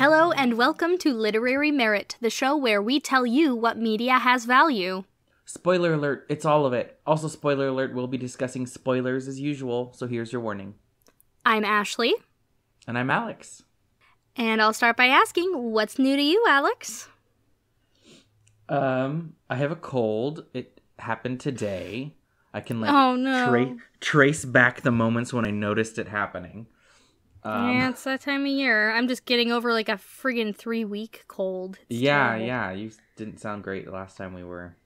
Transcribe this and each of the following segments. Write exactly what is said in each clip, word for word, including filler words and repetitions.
Hello and welcome to Literary Merit, the show where we tell you what media has value. Spoiler alert, it's all of it. Also spoiler alert, we'll be discussing spoilers as usual, so here's your warning. I'm Ashley. And I'm Alex. And I'll start by asking, what's new to you, Alex? Um, I have a cold. It happened today. I can like oh, no. tra- trace back the moments when I noticed it happening. Um, yeah, it's that time of year. I'm just getting over like a friggin' three-week cold. It's yeah, terrible. yeah. You didn't sound great the last time we were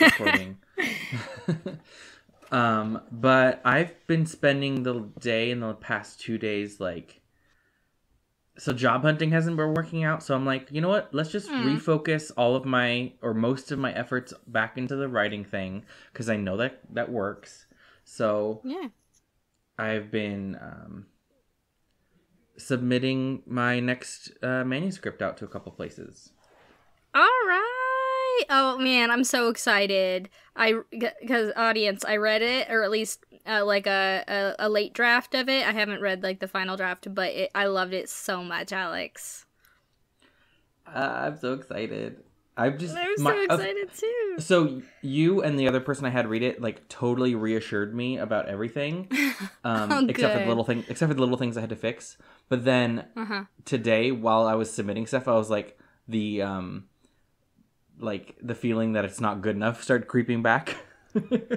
recording. um, but I've been spending the day in the past two days like... So job hunting hasn't been working out, so I'm like, you know what? Let's just mm. refocus all of my, or most of my efforts back into the writing thing, because I know that that works. So yeah, I've been um, submitting my next uh, manuscript out to a couple places. All right. Oh, man, I'm so excited. I, because audience, I read it, or at least... Uh, like a, a a late draft of it. I haven't read like the final draft, but it, I loved it so much, Alex. Uh, I'm so excited. I'm just. I'm my, so excited uh, too. So you and the other person I had read it like totally reassured me about everything, um, oh, except good. for the little thing, except for the little things I had to fix. But then uh-huh. today, while I was submitting stuff, I was like the um, like the feeling that it's not good enough started creeping back.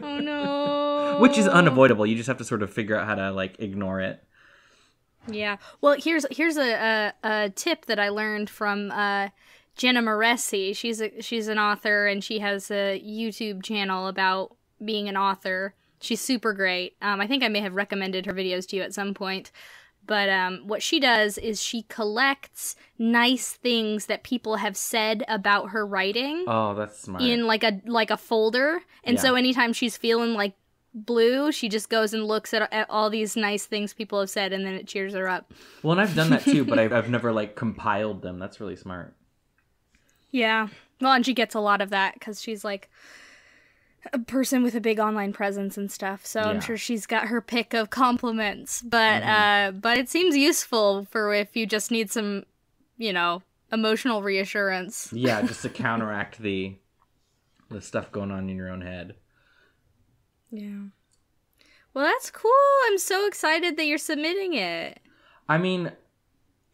Oh no. Which is unavoidable. You just have to sort of figure out how to like ignore it. Yeah. Well, here's here's a a, a tip that I learned from uh, Jenna Moreci. She's a, she's an author and she has a YouTube channel about being an author. She's super great. Um, I think I may have recommended her videos to you at some point. But um, what she does is she collects nice things that people have said about her writing. Oh, that's smart. In like a like a folder, and yeah. so anytime she's feeling like blue, she just goes and looks at, at all these nice things people have said, and then it cheers her up. Well, and I've done that too, but I've, I've never like compiled them. That's really smart. Yeah. Well, and she gets a lot of that because she's like a person with a big online presence and stuff, so yeah. I'm sure she's got her pick of compliments, but mm-hmm. uh but it seems useful for if you just need some, you know, emotional reassurance. Yeah, just to counteract the the stuff going on in your own head. Yeah. Well, that's cool. I'm so excited that you're submitting it. I mean,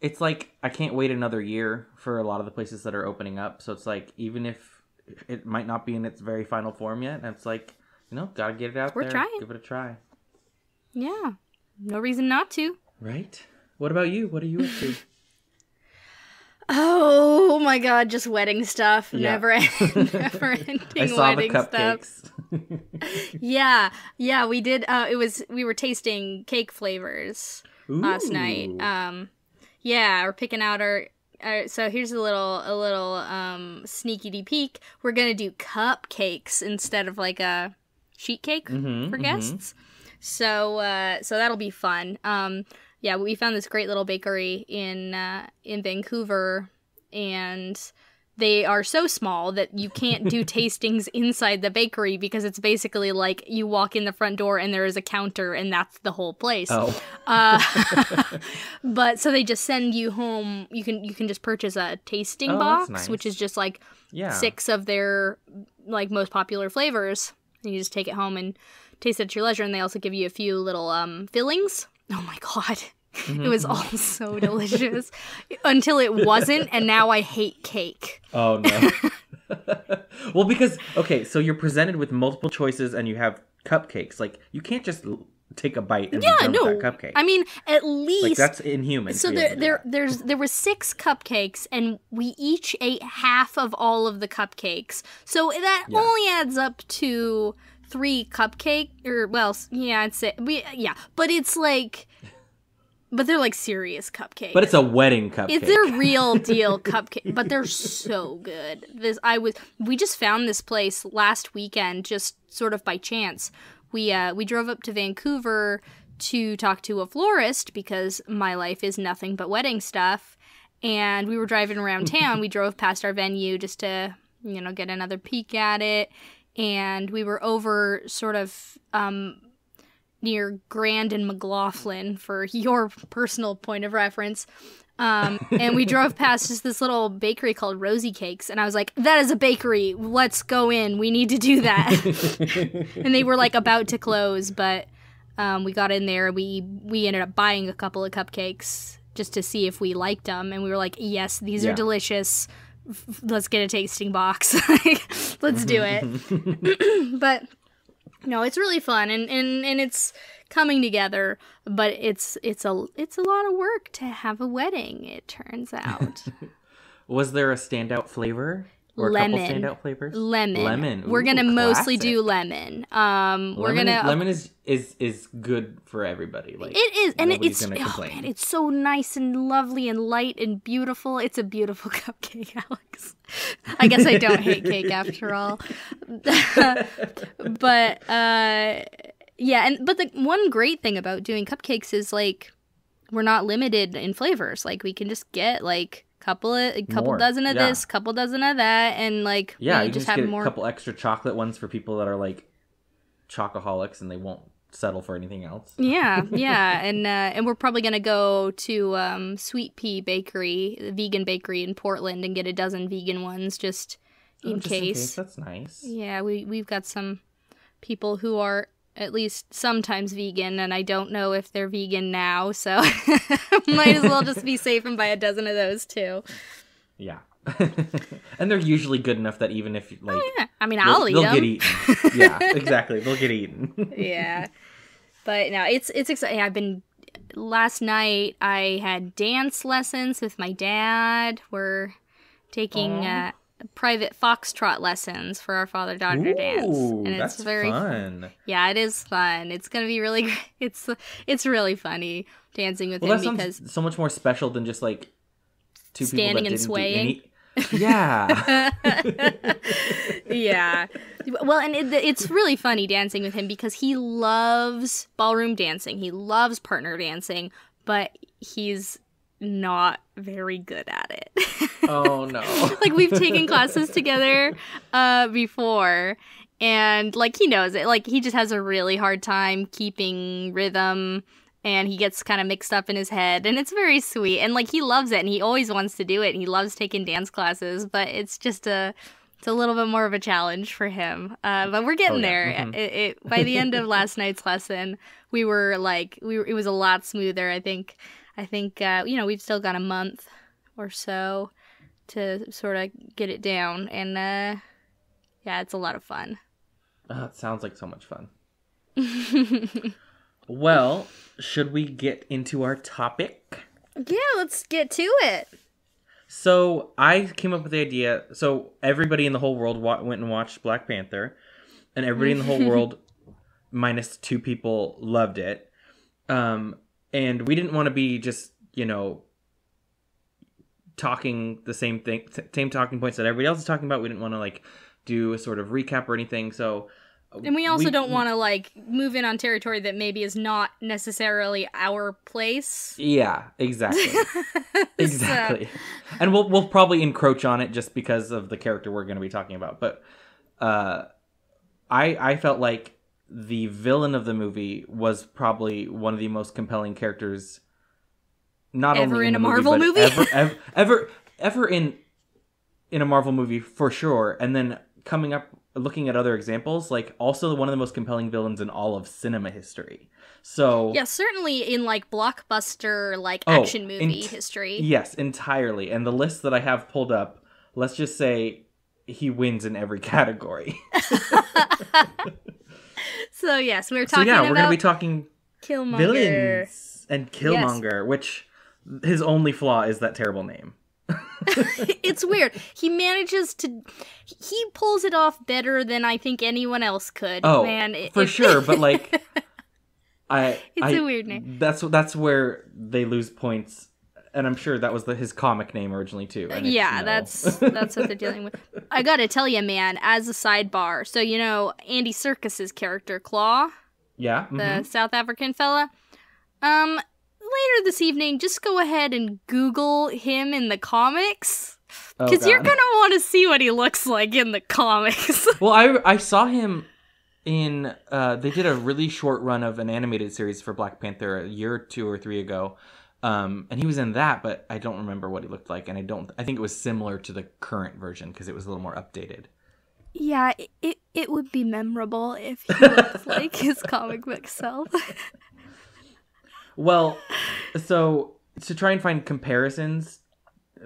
it's like I can't wait another year for a lot of the places that are opening up, so it's like even if it might not be in its very final form yet. And it's like, you know, gotta get it out We're there. Trying. Give it a try. Yeah. No reason not to. Right? What about you? What are you up to? Oh, my God. Just wedding stuff. Yeah. Never, end, never ending I saw wedding the cupcakes. Stuff. Yeah. Yeah, we did. Uh, it was, we were tasting cake flavors Ooh. last night. Um, yeah, we're picking out our... All right, so here's a little a little um, sneaky peek. We're gonna do cupcakes instead of like a sheet cake mm-hmm, for guests. Mm-hmm. So uh, so that'll be fun. Um, yeah, we found this great little bakery in uh, in Vancouver, and they are so small that you can't do tastings inside the bakery because it's basically like you walk in the front door and there is a counter and that's the whole place. Oh. uh, but so they just send you home. You can you can just purchase a tasting oh, box, nice. which is just like yeah. six of their like most popular flavors. And you just take it home and taste it at your leisure. And they also give you a few little um, fillings. Oh, my God. Mm-hmm. It was all so delicious until it wasn't, and now I hate cake. Oh, no. Well, because, okay, so you're presented with multiple choices and you have cupcakes. Like, you can't just take a bite and yeah, no. that cupcake. I mean, at least... Like, that's inhuman. So there, there, there's, there were six cupcakes, and we each ate half of all of the cupcakes. So that yeah. only adds up to three cupcake, or, well, yeah, I'd say... We, yeah, but it's like... But they're like serious cupcakes. But it's a wedding cupcake. It's their real deal cupcake. But they're so good. This I was. We just found this place last weekend, just sort of by chance. We uh, we drove up to Vancouver to talk to a florist because my life is nothing but wedding stuff. And we were driving around town. We drove past our venue just to, you know, get another peek at it. And we were over sort of. Um, near Grand and McLaughlin for your personal point of reference. Um, and we drove past just this little bakery called Rosie Cakes, and I was like, that is a bakery. Let's go in. We need to do that. And they were like about to close, but um, we got in there. We we ended up buying a couple of cupcakes just to see if we liked them. And we were like, yes, these yeah. are delicious. F let's get a tasting box. Let's do it. But no, it's really fun, and, and, and it's coming together, but it's it's a it's a lot of work to have a wedding, it turns out. Was there a standout flavor? Or lemon. A couple standout flavors? Lemon. Lemon. Ooh, we're gonna classic. mostly do lemon. Um, we're lemon gonna is, lemon is, is is good for everybody. Like it is, and it's gonna oh man, it's so nice and lovely and light and beautiful. It's a beautiful cupcake, Alex. I guess I don't hate cake after all. But uh, yeah, and but the one great thing about doing cupcakes is like we're not limited in flavors. Like we can just get like. Couple of, a couple more. dozen of yeah. this, couple dozen of that, and like yeah, you, you just, just have get more. A couple extra chocolate ones for people that are like chocoholics and they won't settle for anything else. Yeah, yeah, and uh, and we're probably gonna go to um, Sweet Pea Bakery, the vegan bakery in Portland, and get a dozen vegan ones just in, oh, just case. in case. That's nice. Yeah, we we've got some people who are. At least sometimes vegan, and I don't know if they're vegan now, so might as well just be safe and buy a dozen of those too. Yeah. And they're usually good enough that even if like oh, yeah. I mean I'll eat them. They'll get eaten. Yeah, exactly. They'll get eaten. Yeah. But no, it's it's exciting. I've been last night I had dance lessons with my dad. We're taking uh, private foxtrot lessons for our father-daughter Ooh, dance, and it's that's very fun. Yeah, it is fun. It's gonna be really. It's it's really funny dancing with well, him because so much more special than just like two standing people that and didn't swaying. Do any... Yeah, yeah. Well, and it, it's really funny dancing with him because he loves ballroom dancing. He loves partner dancing, but he's. Not very good at it. Oh no. Like we've taken classes together uh before, and like he knows it, like he just has a really hard time keeping rhythm, and he gets kind of mixed up in his head, and it's very sweet, and like he loves it, and he always wants to do it, and he loves taking dance classes, but it's just a it's a little bit more of a challenge for him, uh but we're getting oh, yeah. there. Mm-hmm. it, it by the end of last night's lesson we were like we were, it was a lot smoother. I think I think, uh, you know, we've still got a month or so to sort of get it down. And, uh, yeah, it's a lot of fun. Oh, it sounds like so much fun. Well, should we get into our topic? Yeah, let's get to it. So I came up with the idea. So everybody in the whole world wa went and watched Black Panther. And everybody in the whole world, minus two people, loved it. Um... And we didn't want to be just, you know, talking the same thing, same talking points that everybody else is talking about. We didn't want to, like, do a sort of recap or anything. So, And we also we, don't want to, like, move in on territory that maybe is not necessarily our place. Yeah, exactly. Exactly. So. And we'll, we'll probably encroach on it just because of the character we're going to be talking about. But uh, I, I felt like... the villain of the movie was probably one of the most compelling characters, not ever only in, in a movie, Marvel movie, ever, ever, ever, ever in in a Marvel movie for sure. And then coming up, looking at other examples, like also one of the most compelling villains in all of cinema history. So yeah, certainly in like blockbuster, like oh, action movie history. Yes, entirely. And the list that I have pulled up, let's just say he wins in every category. So yes, we were talking. So yeah, we're about gonna be talking Killmonger. Villains and Killmonger, yes. Which his only flaw is that terrible name. It's weird. He manages to, he pulls it off better than I think anyone else could. Oh, man, it, for it, sure. But like, I, it's I, a weird name. That's that's where they lose points. And I'm sure that was the, his comic name originally, too. And yeah, no. that's that's what they're dealing with. I gotta tell you, man, as a sidebar, so, you know, Andy Serkis's character, Claw? Yeah. Mm-hmm. The South African fella? Um, later this evening, just go ahead and Google him in the comics. Because oh, you're gonna want to see what he looks like in the comics. Well, I, I saw him in... Uh, they did a really short run of an animated series for Black Panther a year or two or three ago. Um, and he was in that, but I don't remember what he looked like. And I don't, I think it was similar to the current version because it was a little more updated. Yeah, it, it, it would be memorable if he looked like his comic book self. Well, so to try and find comparisons,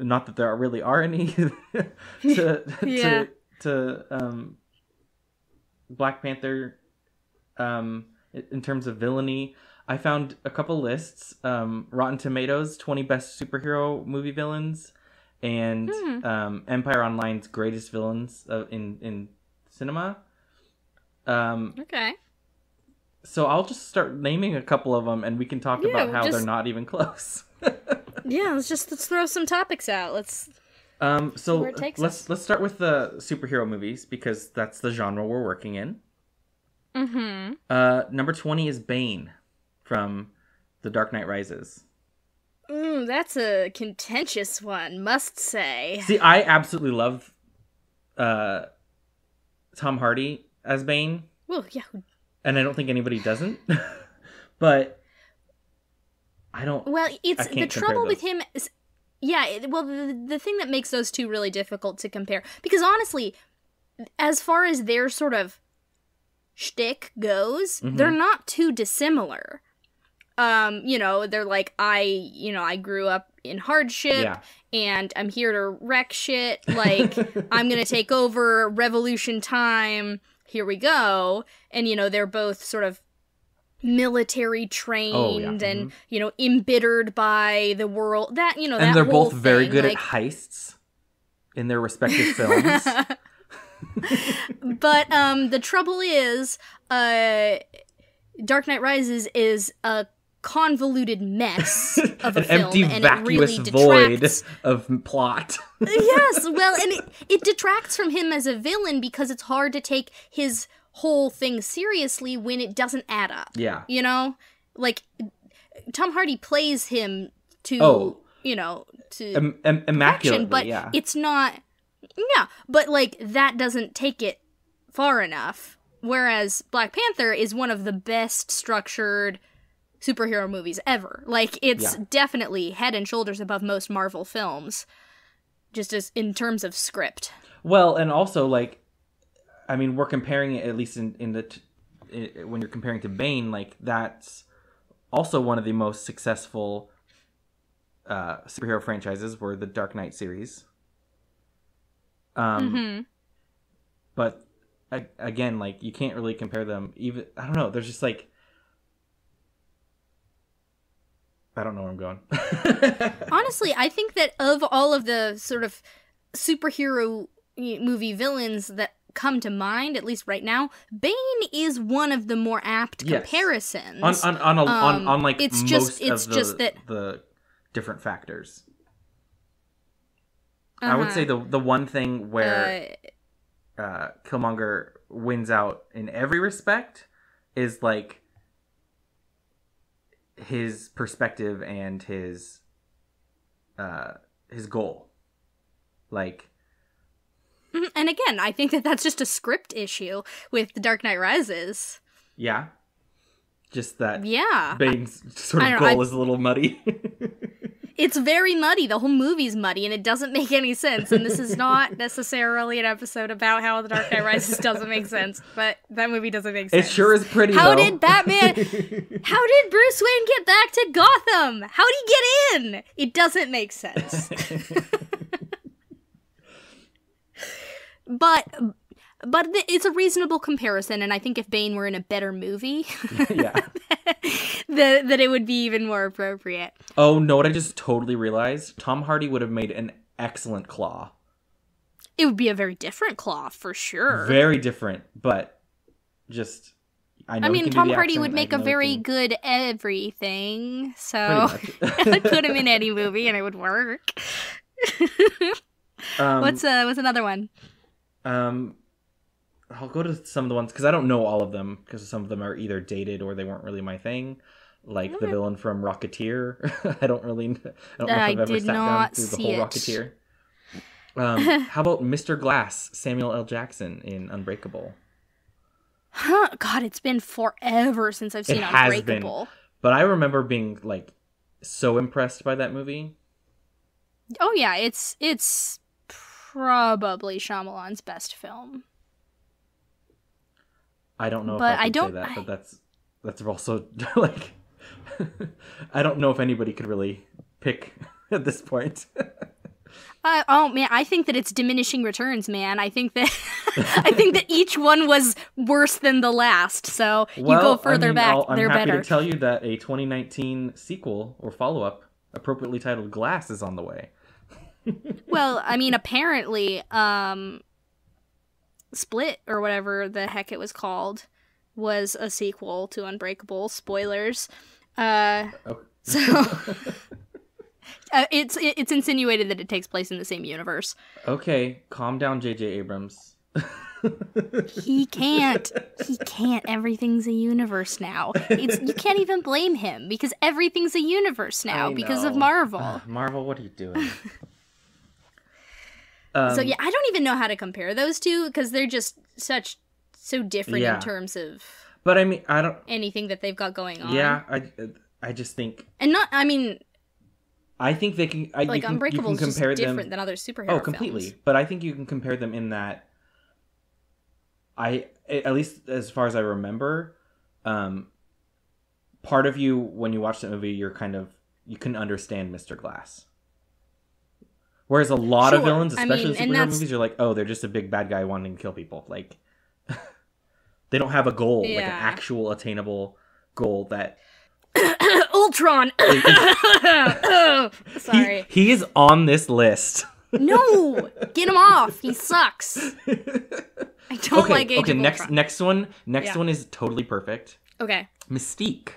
not that there really are any, to, yeah. to to um, Black Panther um, in terms of villainy, I found a couple lists. Um, Rotten Tomatoes, twenty best superhero movie villains, and mm. um, Empire Online's greatest villains uh, in in cinema. Um, okay. So I'll just start naming a couple of them, and we can talk yeah, about how just... they're not even close. Yeah, let's just let's throw some topics out. Let's. Um. So let's us. let's start with the superhero movies because that's the genre we're working in. Mm-hmm. Uh, number twenty is Bane from The Dark Knight Rises. Mm, that's a contentious one, must say. See, I absolutely love uh, Tom Hardy as Bane. Well, yeah. And I don't think anybody doesn't. But I don't... Well, it's the trouble with him... Is, yeah, it, well, the, the thing that makes those two really difficult to compare... Because honestly, as far as their sort of shtick goes, mm-hmm. they're not too dissimilar. Um, you know, they're like, I, you know, I grew up in hardship, yeah. and I'm here to wreck shit. Like, I'm going to take over, revolution time, here we go. And, you know, they're both sort of military trained oh, yeah. and, mm-hmm. you know, embittered by the world. That, you know, and that they're both thing, very good like... at heists in their respective films. But um, the trouble is, uh, Dark Knight Rises is a convoluted mess of a an film, empty and vacuous really void of plot. Yes, well, and it, it detracts from him as a villain because it's hard to take his whole thing seriously when it doesn't add up. Yeah, you know, like Tom Hardy plays him to oh, you know to Im- Im- immaculately, but yeah. it's not. Yeah, but like that doesn't take it far enough. Whereas Black Panther is one of the best structured superhero movies ever. Like, it's yeah. definitely head and shoulders above most Marvel films, just as in terms of script. Well, and also, like, I mean, we're comparing it, at least in, in the, t- it, when you're comparing to Bane, like, that's also one of the most successful uh, superhero franchises were the Dark Knight series. Um, mm-hmm. But... I, again, like, you can't really compare them. Even I don't know. There's just, like... I don't know where I'm going. Honestly, I think that of all of the sort of superhero movie villains that come to mind, at least right now, Bane is one of the more apt yes. comparisons. On, on, on, a, um, on, on like, it's most just, it's of the, just that... the different factors. Uh-huh. I would say the, the one thing where... Uh... Uh, Killmonger wins out in every respect is like his perspective and his uh, his goal. Like, and again, I think that that's just a script issue with The Dark Knight Rises. Yeah, just that. Yeah, Bane's sort of goal know, is a little muddy. It's very muddy. The whole movie's muddy, and it doesn't make any sense. And this is not necessarily an episode about how The Dark Knight Rises doesn't make sense, but that movie doesn't make sense. It sure is pretty, How though. did Batman... How did Bruce Wayne get back to Gotham? How did he get in? It doesn't make sense. But... But it's a reasonable comparison, and I think if Bane were in a better movie, yeah, that, that it would be even more appropriate. Oh, no, what I just totally realized? Tom Hardy would have made an excellent Claw. It would be a very different Claw, for sure. Very different, but just... I, know I mean, Tom Hardy accent, would make a very can... good everything, so I put him in any movie and it would work. um, what's, uh, what's another one? Um... I'll go to some of the ones, because I don't know all of them, because some of them are either dated or they weren't really my thing. Like okay. the villain from Rocketeer. I don't really know, I don't know I if I've ever sat down through the whole it. Rocketeer. Um, how about Mister Glass, Samuel L. Jackson in Unbreakable? Huh? God, it's been forever since I've seen it Unbreakable. Has been, but I remember being, like, so impressed by that movie. Oh yeah, it's it's probably Shyamalan's best film. I don't know but if I, I don't say that, but that's that's also like I don't know if anybody could really pick at this point. Uh, oh man, I think that it's diminishing returns, man. I think that I think that each one was worse than the last. So well, you go further I mean, back, I'll, they're better. I'm happy to tell you that a twenty nineteen sequel or follow-up, appropriately titled Glass, is on the way. Well, I mean, apparently, um, Split or whatever the heck it was called was a sequel to Unbreakable. Spoilers. Uh, oh. So. Uh, it's it's insinuated that it takes place in the same universe. Okay, calm down, J J Abrams. He can't. He can't. Everything's a universe now. It's you can't even blame him because everything's a universe now because of Marvel. Uh, Marvel, what are you doing? um, so yeah, I don't even know how to compare those two because they're just such so different yeah. in terms of. But I mean, I don't anything that they've got going on. Yeah, I I just think and not. I mean. I think they can. I, like Unbreakable is just different them, than other superhero films. Oh, completely. Films. But I think you can compare them in that. I at least as far as I remember, um, part of you when you watch the movie, you're kind of you can understand Mister Glass. Whereas a lot sure. of villains, especially I mean, in superhero movies, you're like, oh, they're just a big bad guy wanting to kill people. Like they don't have a goal, yeah. like an actual attainable goal that. Ultron. oh, sorry. He, he is on this list. No, get him off. He sucks. I don't okay, like Age okay, of next, Ultron. Next one. Next yeah. one is totally perfect. Okay. Mystique.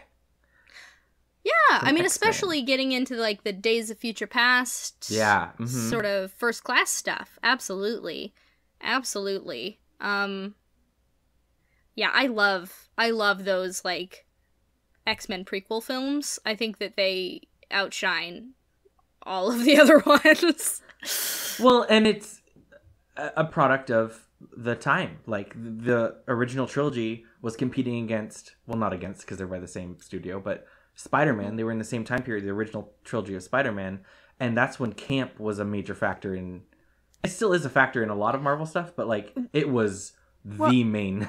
Yeah, From I mean, X-Men. Especially getting into like the Days of Future Past. Yeah. Mm-hmm. Sort of first class stuff. Absolutely, absolutely. Um. Yeah, I love, I love those like. X-Men prequel films. I think that they outshine all of the other ones. Well, and it's a product of the time. Like the original trilogy was competing against, well, not against because they're by the same studio, but Spider-Man. They were in the same time period, the original trilogy of Spider-Man, and that's when camp was a major factor in. It still is a factor in a lot of Marvel stuff, but like it was well, the main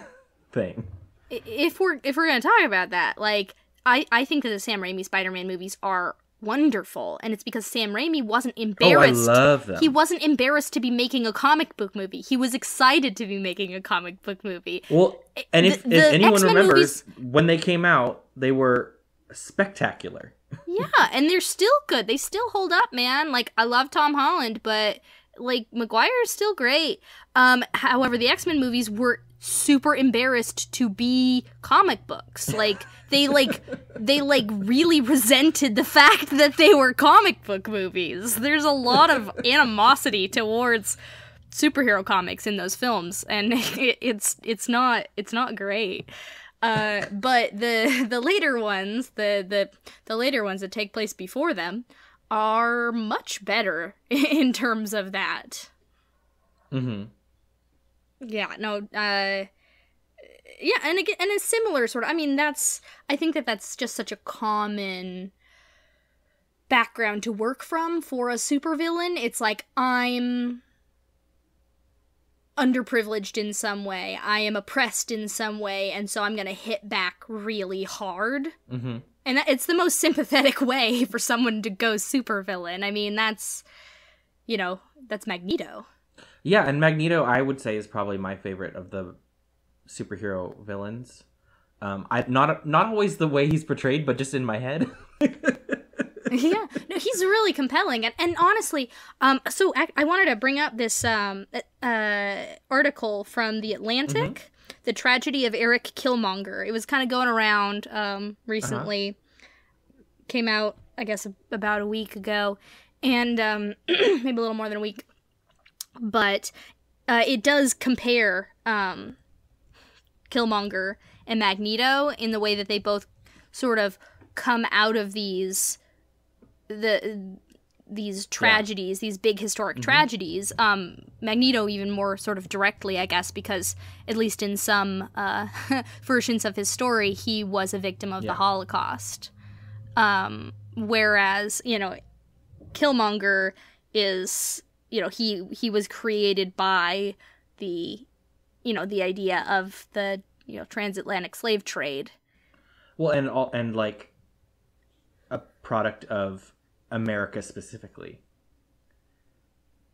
thing. If we're if we're gonna talk about that, like. I, I think that the Sam Raimi Spider-Man movies are wonderful, and it's because Sam Raimi wasn't embarrassed. Oh, I love them. He wasn't embarrassed to be making a comic book movie. He was excited to be making a comic book movie. Well, and if, the, if the anyone X-Men remembers, movies, when they came out, they were spectacular. Yeah, and they're still good. They still hold up, man. Like, I love Tom Holland, but, like, Maguire's still great. Um, however, the X-Men movies were super embarrassed to be comic books. Like they like they like really resented the fact that they were comic book movies. There's a lot of animosity towards superhero comics in those films, and it, it's it's not it's not great. Uh, but the the later ones, the the the later ones that take place before them, are much better in terms of that. Mm-hmm. Yeah, no, uh, yeah, and a, and a similar sort of, I mean, that's, I think that that's just such a common background to work from for a supervillain. It's like, I'm underprivileged in some way, I am oppressed in some way, and so I'm gonna hit back really hard. Mm-hmm. And that, it's the most sympathetic way for someone to go supervillain. I mean, that's, you know, that's Magneto. Yeah, and Magneto, I would say, is probably my favorite of the superhero villains. Um, I not not always the way he's portrayed, but just in my head. Yeah, no, he's really compelling, and and honestly, um, so I, I wanted to bring up this um uh article from The Atlantic, mm-hmm. The Tragedy of Eric Killmonger. It was kind of going around um recently, uh-huh. Came out I guess about a week ago, and um maybe a little more than a week. But uh, it does compare um, Killmonger and Magneto in the way that they both sort of come out of these the these tragedies, yeah. these big historic mm-hmm. tragedies. Um, Magneto even more sort of directly, I guess, because at least in some uh, versions of his story, he was a victim of yeah. the Holocaust. Um, Whereas, you know, Killmonger is, you know, he he was created by the, you know, the idea of the, you know, transatlantic slave trade. Well, and all, and like a product of America specifically.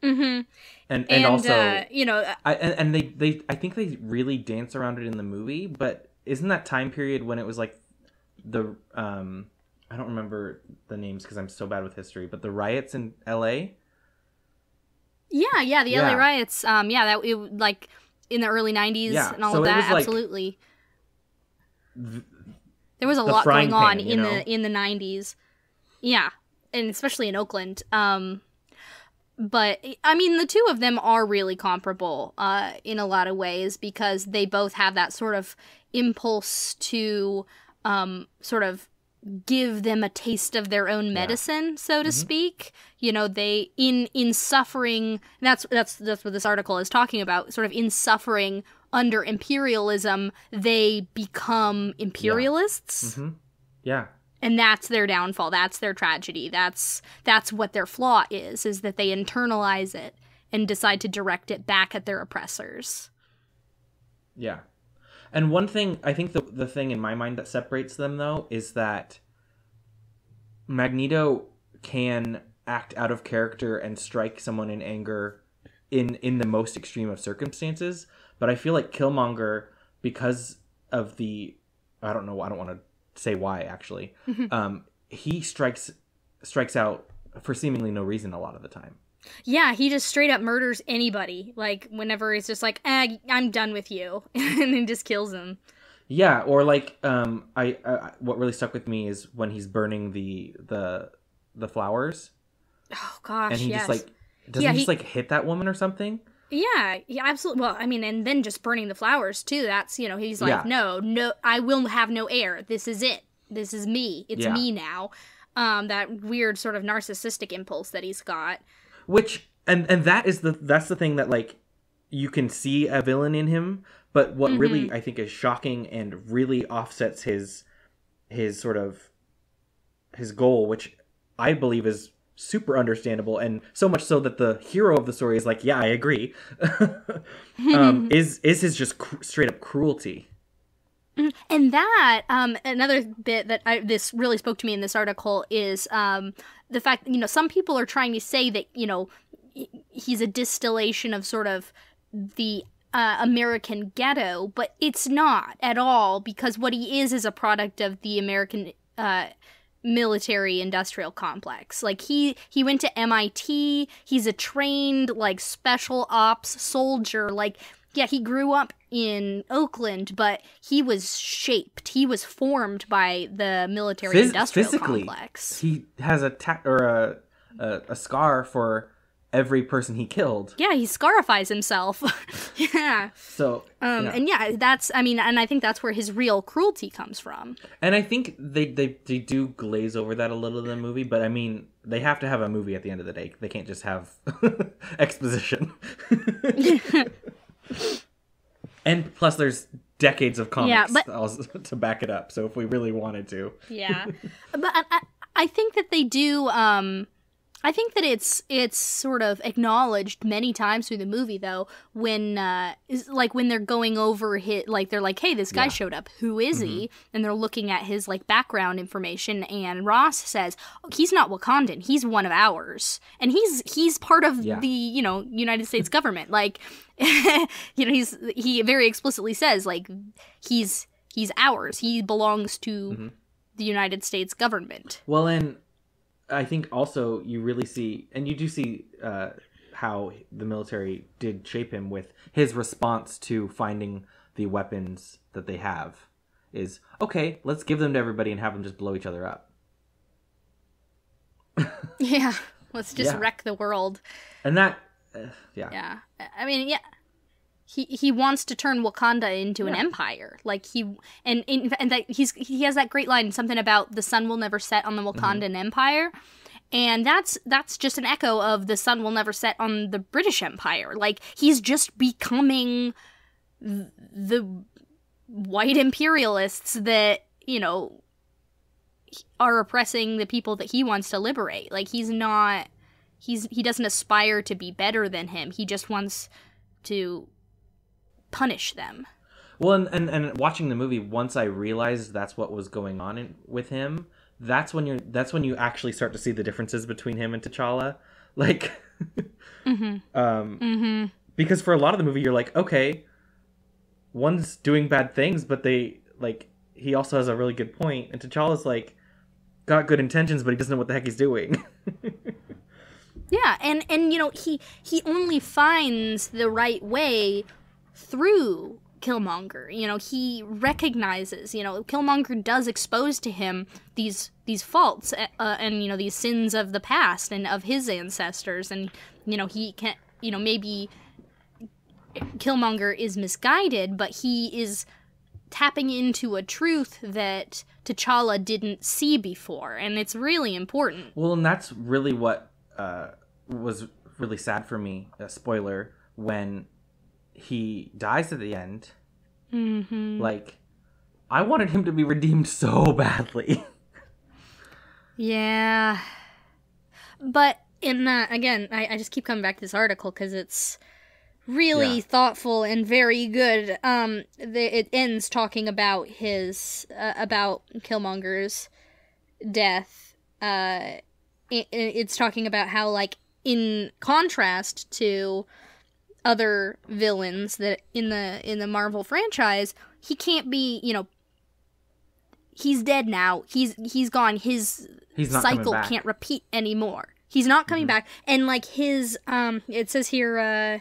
Mm-hmm. And and, and also, uh, you know, I, and, and they they I think they really dance around it in the movie, but isn't that time period when it was like the um I don't remember the names because I'm so bad with history, but the riots in L A. Yeah, yeah, the yeah. L A riots. Um, yeah, that it, like in the early nineties yeah. and all so of that. Absolutely. Like th there was a the lot going pan, on in know? the in the nineties. Yeah, and especially in Oakland. Um, but I mean, the two of them are really comparable uh, in a lot of ways because they both have that sort of impulse to um, sort of give them a taste of their own medicine, yeah. so to mm-hmm. speak. You know, they in in suffering. That's that's that's what this article is talking about. Sort of in suffering under imperialism, they become imperialists. Yeah. Mm-hmm. yeah. And that's their downfall. That's their tragedy. That's that's what their flaw is, is that they internalize it and decide to direct it back at their oppressors. Yeah. And one thing, I think the the thing in my mind that separates them, though, is that Magneto can act out of character and strike someone in anger in, in the most extreme of circumstances. But I feel like Killmonger, because of the... I don't know, I don't want to... say why actually mm-hmm. um he strikes strikes out for seemingly no reason a lot of the time. Yeah, he just straight up murders anybody, like whenever it's just like eh, I'm done with you and then just kills him. Yeah, or like um I, I what really stuck with me is when he's burning the the the flowers. Oh gosh. And he yes. just like doesn't yeah, he just like hit that woman or something. Yeah, yeah, absolutely. Well, I mean, and then just burning the flowers, too. That's, you know, he's like, yeah. no, no, I will have no heir. This is it. This is me. It's yeah. me now. Um, that weird sort of narcissistic impulse that he's got. Which, and, and that is the, that's the thing that, like, you can see a villain in him. But what mm-hmm. really, I think, is shocking and really offsets his, his sort of, his goal, which I believe is super understandable, and so much so that the hero of the story is like, yeah, I agree, um, is, is his just cr straight up cruelty. And that, um, another bit that I, this really spoke to me in this article is um, the fact, you know, some people are trying to say that, you know, he's a distillation of sort of the uh, American ghetto, but it's not at all, because what he is is a product of the American uh military industrial complex. Like he he went to M I T. He's a trained like special ops soldier. Like, yeah, he grew up in Oakland, but he was shaped, he was formed by the military Phys industrial physically, complex. He has a ta or a, a a scar for every person he killed. Yeah, he scarifies himself. Yeah. So um yeah. and yeah, that's I mean, and I think that's where his real cruelty comes from. And I think they, they they do glaze over that a little in the movie, but I mean, they have to have a movie at the end of the day. They can't just have exposition. And plus there's decades of comics yeah, but... to back it up. So if we really wanted to. Yeah. But I I think that they do um I think that it's it's sort of acknowledged many times through the movie, though, when uh, is like when they're going over his, like they're like, hey, this guy yeah. showed up. Who is mm-hmm. he? And they're looking at his like background information, and Ross says, oh, he's not Wakandan. He's one of ours, and he's he's part of yeah. the you know United States government. Like, you know, he's he very explicitly says like he's he's ours. He belongs to mm-hmm. the United States government. Well, and. I think also you really see, and you do see uh, how the military did shape him with his response to finding the weapons that they have is, okay, let's give them to everybody and have them just blow each other up. Yeah, let's just yeah. wreck the world. And that, uh, yeah. Yeah, I mean, yeah. He he wants to turn Wakanda into yeah. an empire, like he and in, and that he's he has that great line, something about the sun will never set on the Wakandan mm-hmm. empire, and that's that's just an echo of the sun will never set on the British Empire. Like he's just becoming th the white imperialists that you know are oppressing the people that he wants to liberate. Like, he's not, he's, he doesn't aspire to be better than him. He just wants to punish them. Well, and, and, and watching the movie, once I realized that's what was going on in, with him, that's when you're, that's when you actually start to see the differences between him and T'Challa. Like, mm-hmm. um, mm-hmm. because for a lot of the movie, you're like, okay, one's doing bad things, but they, like, he also has a really good point, and T'Challa's, like, got good intentions, but he doesn't know what the heck he's doing. Yeah, and, and, you know, he, he only finds the right way through Killmonger. You know, he recognizes, you know, Killmonger does expose to him these these faults uh, and, you know, these sins of the past and of his ancestors, and, you know, he can, you know, maybe Killmonger is misguided, but he is tapping into a truth that T'Challa didn't see before, and it's really important. Well, and that's really what uh, was really sad for me, a spoiler, when he dies at the end. Mm-hmm. Like, I wanted him to be redeemed so badly. Yeah. But in that, again, I, I just keep coming back to this article because it's really yeah. thoughtful and very good. Um, the, it ends talking about his, uh, about Killmonger's death. Uh, it, it's talking about how, like, in contrast to other villains that in the in the Marvel franchise, he can't be, you know, he's dead now. He's he's gone. His he's cycle can't repeat anymore. He's not coming mm-hmm. back. And, like, his um, it says here. Uh,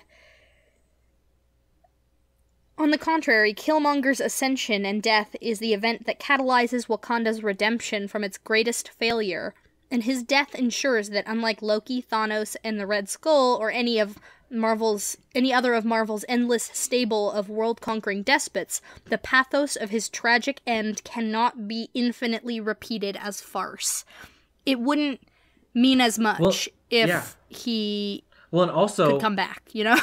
On the contrary, Killmonger's ascension and death is the event that catalyzes Wakanda's redemption from its greatest failure, and his death ensures that, unlike Loki, Thanos, and the Red Skull, or any of Marvel's any other of Marvel's endless stable of world-conquering despots, the pathos of his tragic end cannot be infinitely repeated as farce. It wouldn't mean as much well, if yeah. he well, and also, could come back, you know?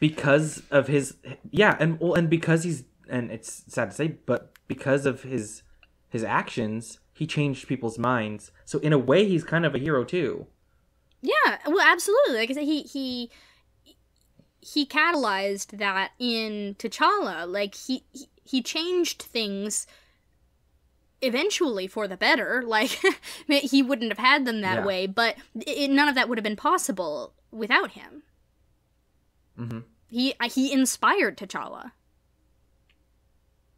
Because of his, yeah, and well, and because he's, and it's sad to say, but because of his his actions, he changed people's minds. So in a way, he's kind of a hero too. Yeah, well, absolutely. Like I said, he he he catalyzed that in T'Challa. Like he he, he changed things eventually for the better. Like he wouldn't have had them that yeah. way, but it, none of that would have been possible without him. Mm-hmm. He he inspired T'Challa.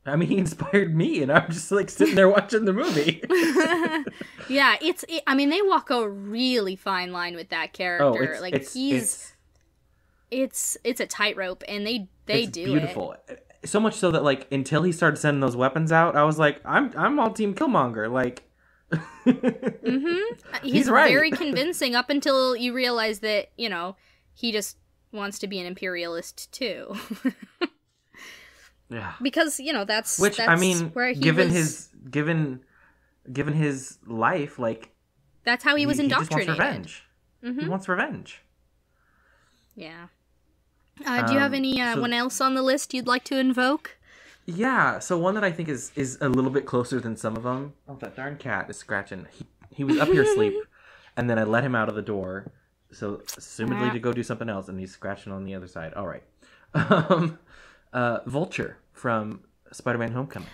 I mean, he inspired me, and I'm just, like, sitting there watching the movie. Yeah, it's. It, I mean, they walk a really fine line with that character. Oh, it's, like it's, he's, it's it's, it's a tightrope, and they they it's do beautiful. It. So much so that, like, until he started sending those weapons out, I was like, I'm I'm all team Killmonger, like. Mm-hmm. He's, he's right. Very convincing up until you realize that, you know, he just wants to be an imperialist too. Yeah. Because, you know, that's Which that's I mean where he given was, his given given his life, like, that's how he was he, indoctrinated. He just wants revenge. Mm-hmm. He wants revenge. Yeah. Uh, do you have any uh, so, one else on the list you'd like to invoke? Yeah, so one that I think is is a little bit closer than some of them. Oh, that darn cat is scratching. He he was up here asleep, and then I let him out of the door. So, assumedly to go do something else, and he's scratching on the other side. All right. Um, uh, Vulture from Spider-Man Homecoming.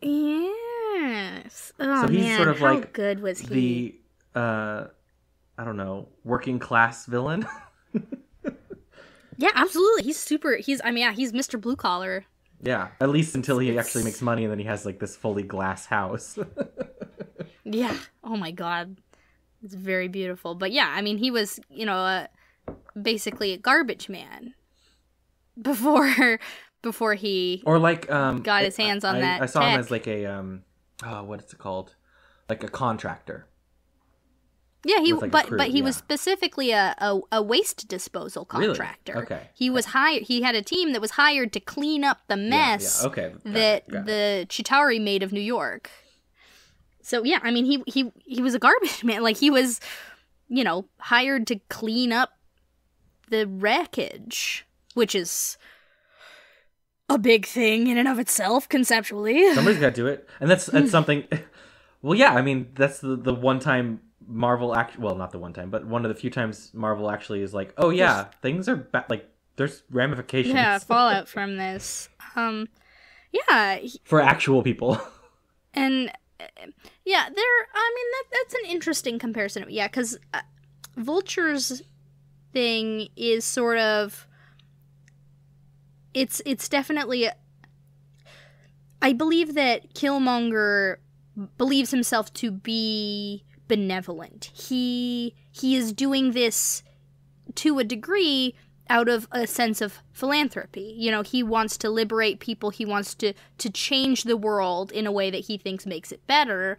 Yes. Oh, so he's man. sort of How like good was he? the, uh, I don't know, working class villain. Yeah, absolutely. He's super, he's, I mean, yeah, he's Mister Blue Collar. Yeah, at least until he it's... actually makes money, and then he has, like, this fully glass house. Yeah. Oh, my God. It's very beautiful. But yeah, I mean, he was, you know, uh, basically a garbage man before before he or like um, got his hands on I, that. I saw tech. him as like a, um, oh, what is it called? Like a contractor. Yeah, he like but but he yeah. was specifically a, a, a waste disposal contractor. Really? Okay. He was hired. He had a team that was hired to clean up the mess yeah, yeah. Okay. that got it. the Chitauri made of New York. So, yeah, I mean, he, he he was a garbage man. Like, he was, you know, hired to clean up the wreckage, which is a big thing in and of itself, conceptually. Somebody's got to do it. And that's, that's something... Well, yeah, I mean, that's the, the one time Marvel act. Well, not the one time, but one of the few times Marvel actually is like, oh, yeah, there's... things are bad. Like, there's ramifications. Yeah, fallout from this. Um, yeah. He... For actual people. And, uh, yeah, there, I mean, that that's an interesting comparison. Yeah, because uh, Vulture's thing is sort of, it's it's definitely, I believe that Killmonger believes himself to be benevolent. He he is doing this to a degree out of a sense of philanthropy. You know, he wants to liberate people. He wants to to change the world in a way that he thinks makes it better.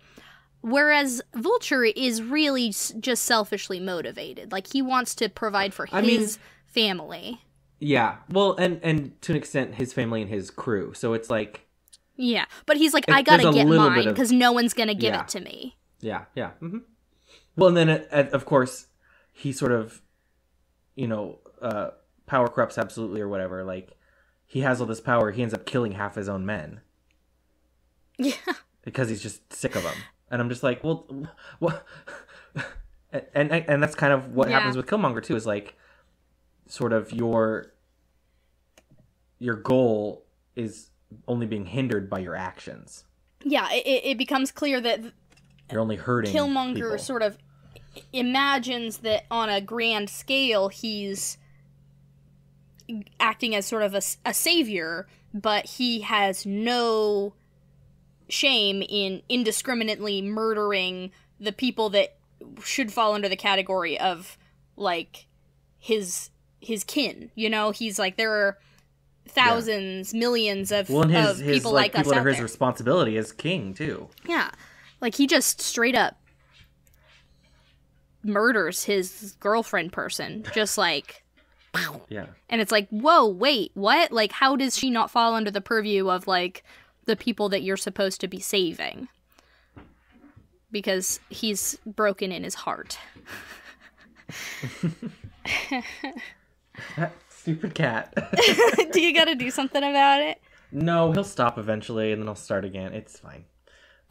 Whereas Vulture is really just selfishly motivated. Like, he wants to provide for his I mean, family. Yeah. Well, and, and to an extent, his family and his crew. So it's like... Yeah. But he's like, it, I gotta get mine because no one's gonna give yeah. it to me. Yeah. Yeah. Mm-hmm. Well, and then, it, it, of course, he sort of, you know, uh, power corrupts absolutely or whatever. Like, he has all this power. He ends up killing half his own men. Yeah. Because he's just sick of them. And I'm just like, well, what? And, and and that's kind of what yeah. happens with Killmonger too. Is like, sort of your your goal is only being hindered by your actions. Yeah, it it becomes clear that you're only hurting. Killmonger people. Sort of imagines that on a grand scale he's acting as sort of a, a savior, but he has no shame in indiscriminately murdering the people that should fall under the category of, like, his his kin. You know, he's like, there are thousands, yeah. millions of, well, and his, of his, people like, like people us that out are his there. Responsibility as king, too. Yeah. Like, he just straight up murders his girlfriend person. Just like, wow. Yeah. And it's like, whoa, wait, what? Like, how does she not fall under the purview of, like, the people that you're supposed to be saving, because he's broken in his heart. That stupid cat. Do you gotta do something about it? No, he'll stop eventually, and then I'll start again. It's fine.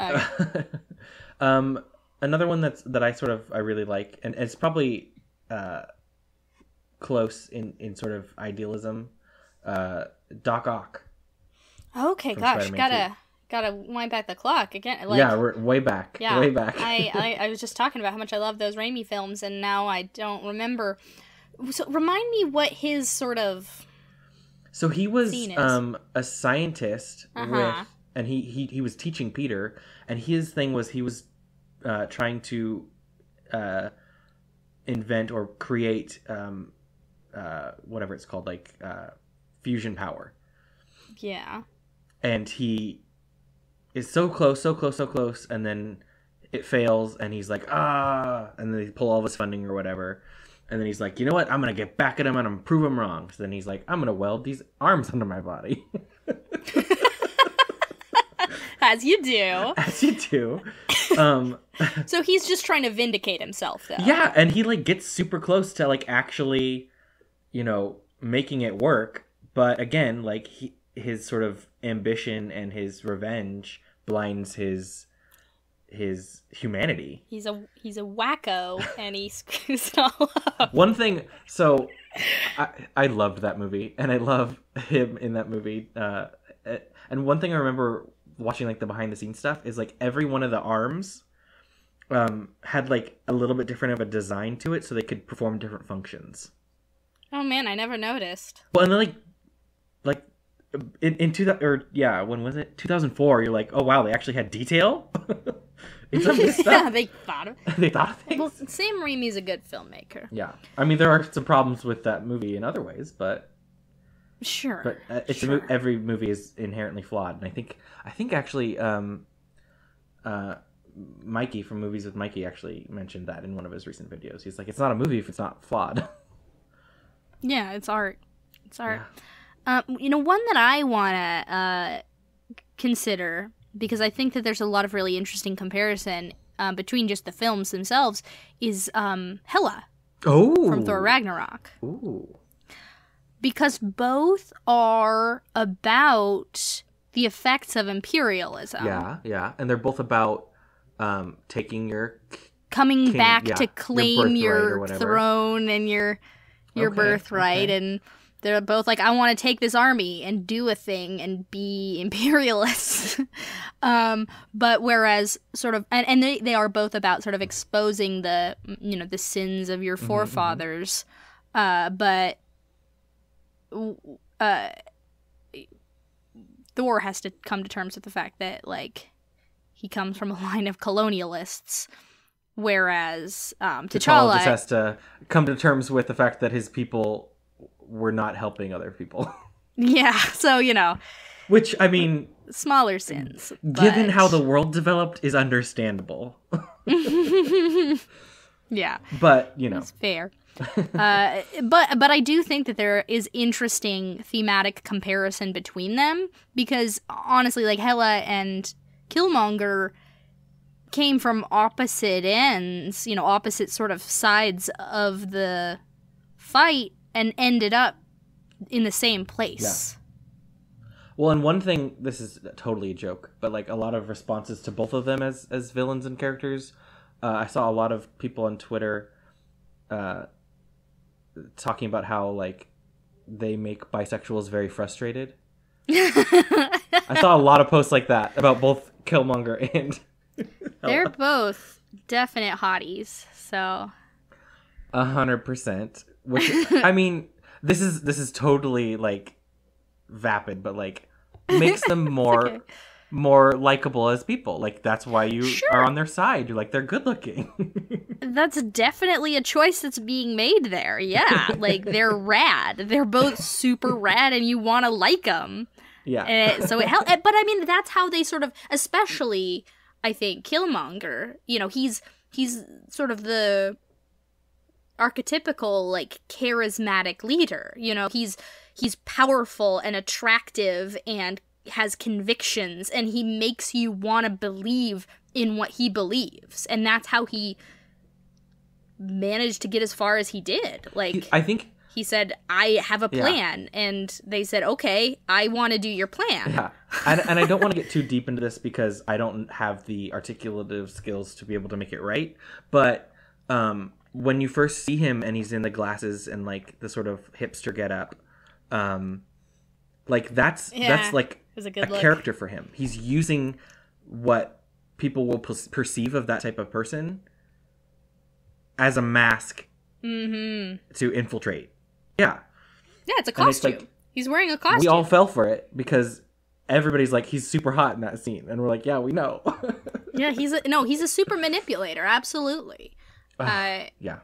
Okay. um, another one that's that I sort of I really like, and it's probably uh, close in in sort of idealism. Uh, Doc Ock. Okay, gosh, gotta gotta wind back the clock again. Like, yeah, we're way back, yeah, way back. I, I I was just talking about how much I love those Raimi films, and now I don't remember. So remind me what his sort of. So he was um a scientist, uh-huh. with, and he, he he was teaching Peter, and his thing was he was uh, trying to uh, invent or create um uh whatever it's called, like uh, fusion power. Yeah. And he is so close, so close, so close, and then it fails, and he's like, ah, and then they pull all of his funding or whatever, and then he's like, you know what, I'm going to get back at him and I'm prove him wrong. So then he's like, I'm going to weld these arms under my body. As you do. As you do. Um, so he's just trying to vindicate himself, though. Yeah, and he, like, gets super close to, like, actually, you know, making it work, but again, like, he... his sort of ambition and his revenge blinds his his humanity. He's a he's a wacko, and he screws it all up. One thing, so I, I loved that movie, and I love him in that movie. Uh, and one thing I remember watching, like, the behind the scenes stuff is, like, every one of the arms um, had, like, a little bit different of a design to it, so they could perform different functions. Oh man, I never noticed. Well, and then like like. In, in two thousand or yeah, when was it? Two thousand four. You're like, oh wow, they actually had detail. In some of this stuff. Yeah, they thought of they thought of things. Well, Sam Raimi's a good filmmaker. Yeah, I mean, there are some problems with that movie in other ways, but sure. But uh, it's sure. A, every movie is inherently flawed, and I think I think actually, um, uh, Mikey from Movies with Mikey actually mentioned that in one of his recent videos. He's like, it's not a movie if it's not flawed. Yeah, it's art. It's art. Yeah. Um, you know, one that I want to uh, consider, because I think that there's a lot of really interesting comparison uh, between just the films themselves, is um, Hella oh. from Thor Ragnarok. Ooh. Because both are about the effects of imperialism. Yeah, yeah. And they're both about um, taking your coming king, back yeah, to claim your, your throne and your your okay, birthright, okay. and they're both like, I want to take this army and do a thing and be imperialists. um, but whereas sort of, and, and they, they are both about sort of exposing the, you know, the sins of your forefathers. Mm-hmm. uh, but uh, Thor has to come to terms with the fact that, like, he comes from a line of colonialists. Whereas um, T'Challa, T'Challa just has to come to terms with the fact that his people were not helping other people. Yeah, so, you know. Which, I mean... Smaller sins. Given but... how the world developed is understandable. Yeah. But, you know. It's fair. uh, but, but I do think that there is interesting thematic comparison between them. Because, honestly, like, Hella and Killmonger... came from opposite ends, you know, opposite sort of sides of the fight and ended up in the same place. Yeah. Well, and one thing, this is totally a joke, but like a lot of responses to both of them as, as villains and characters. Uh, I saw a lot of people on Twitter uh, talking about how like they make bisexuals very frustrated. I saw a lot of posts like that about both Killmonger and... They're both definite hotties, so a hundred percent. Which I mean, this is this is totally like vapid, but like makes them more okay. more likable as people. Like that's why you sure. are on their side. You're like they're good looking. That's definitely a choice that's being made there. Yeah, like they're rad. They're both super rad, and you want to like them. Yeah. Uh, so it helps, but I mean, that's how they sort of, especially. I think Killmonger, you know, he's he's sort of the archetypical, like, charismatic leader. You know, he's he's powerful and attractive and has convictions, and he makes you want to believe in what he believes. And that's how he managed to get as far as he did. Like, I think he said, I have a plan. Yeah. And they said, okay, I want to do your plan. Yeah. And, and I don't want to get too deep into this because I don't have the articulative skills to be able to make it right. But um, when you first see him and he's in the glasses and like the sort of hipster getup, um, like that's, yeah, that's like a, good a character for him. He's using what people will per- perceive of that type of person as a mask mm-hmm. to infiltrate. Yeah. Yeah, it's a costume. It's like, he's wearing a costume. We all fell for it because everybody's like, he's super hot in that scene. And we're like, yeah, we know. Yeah, he's a, no, he's a super manipulator. Absolutely. Uh, uh, yeah.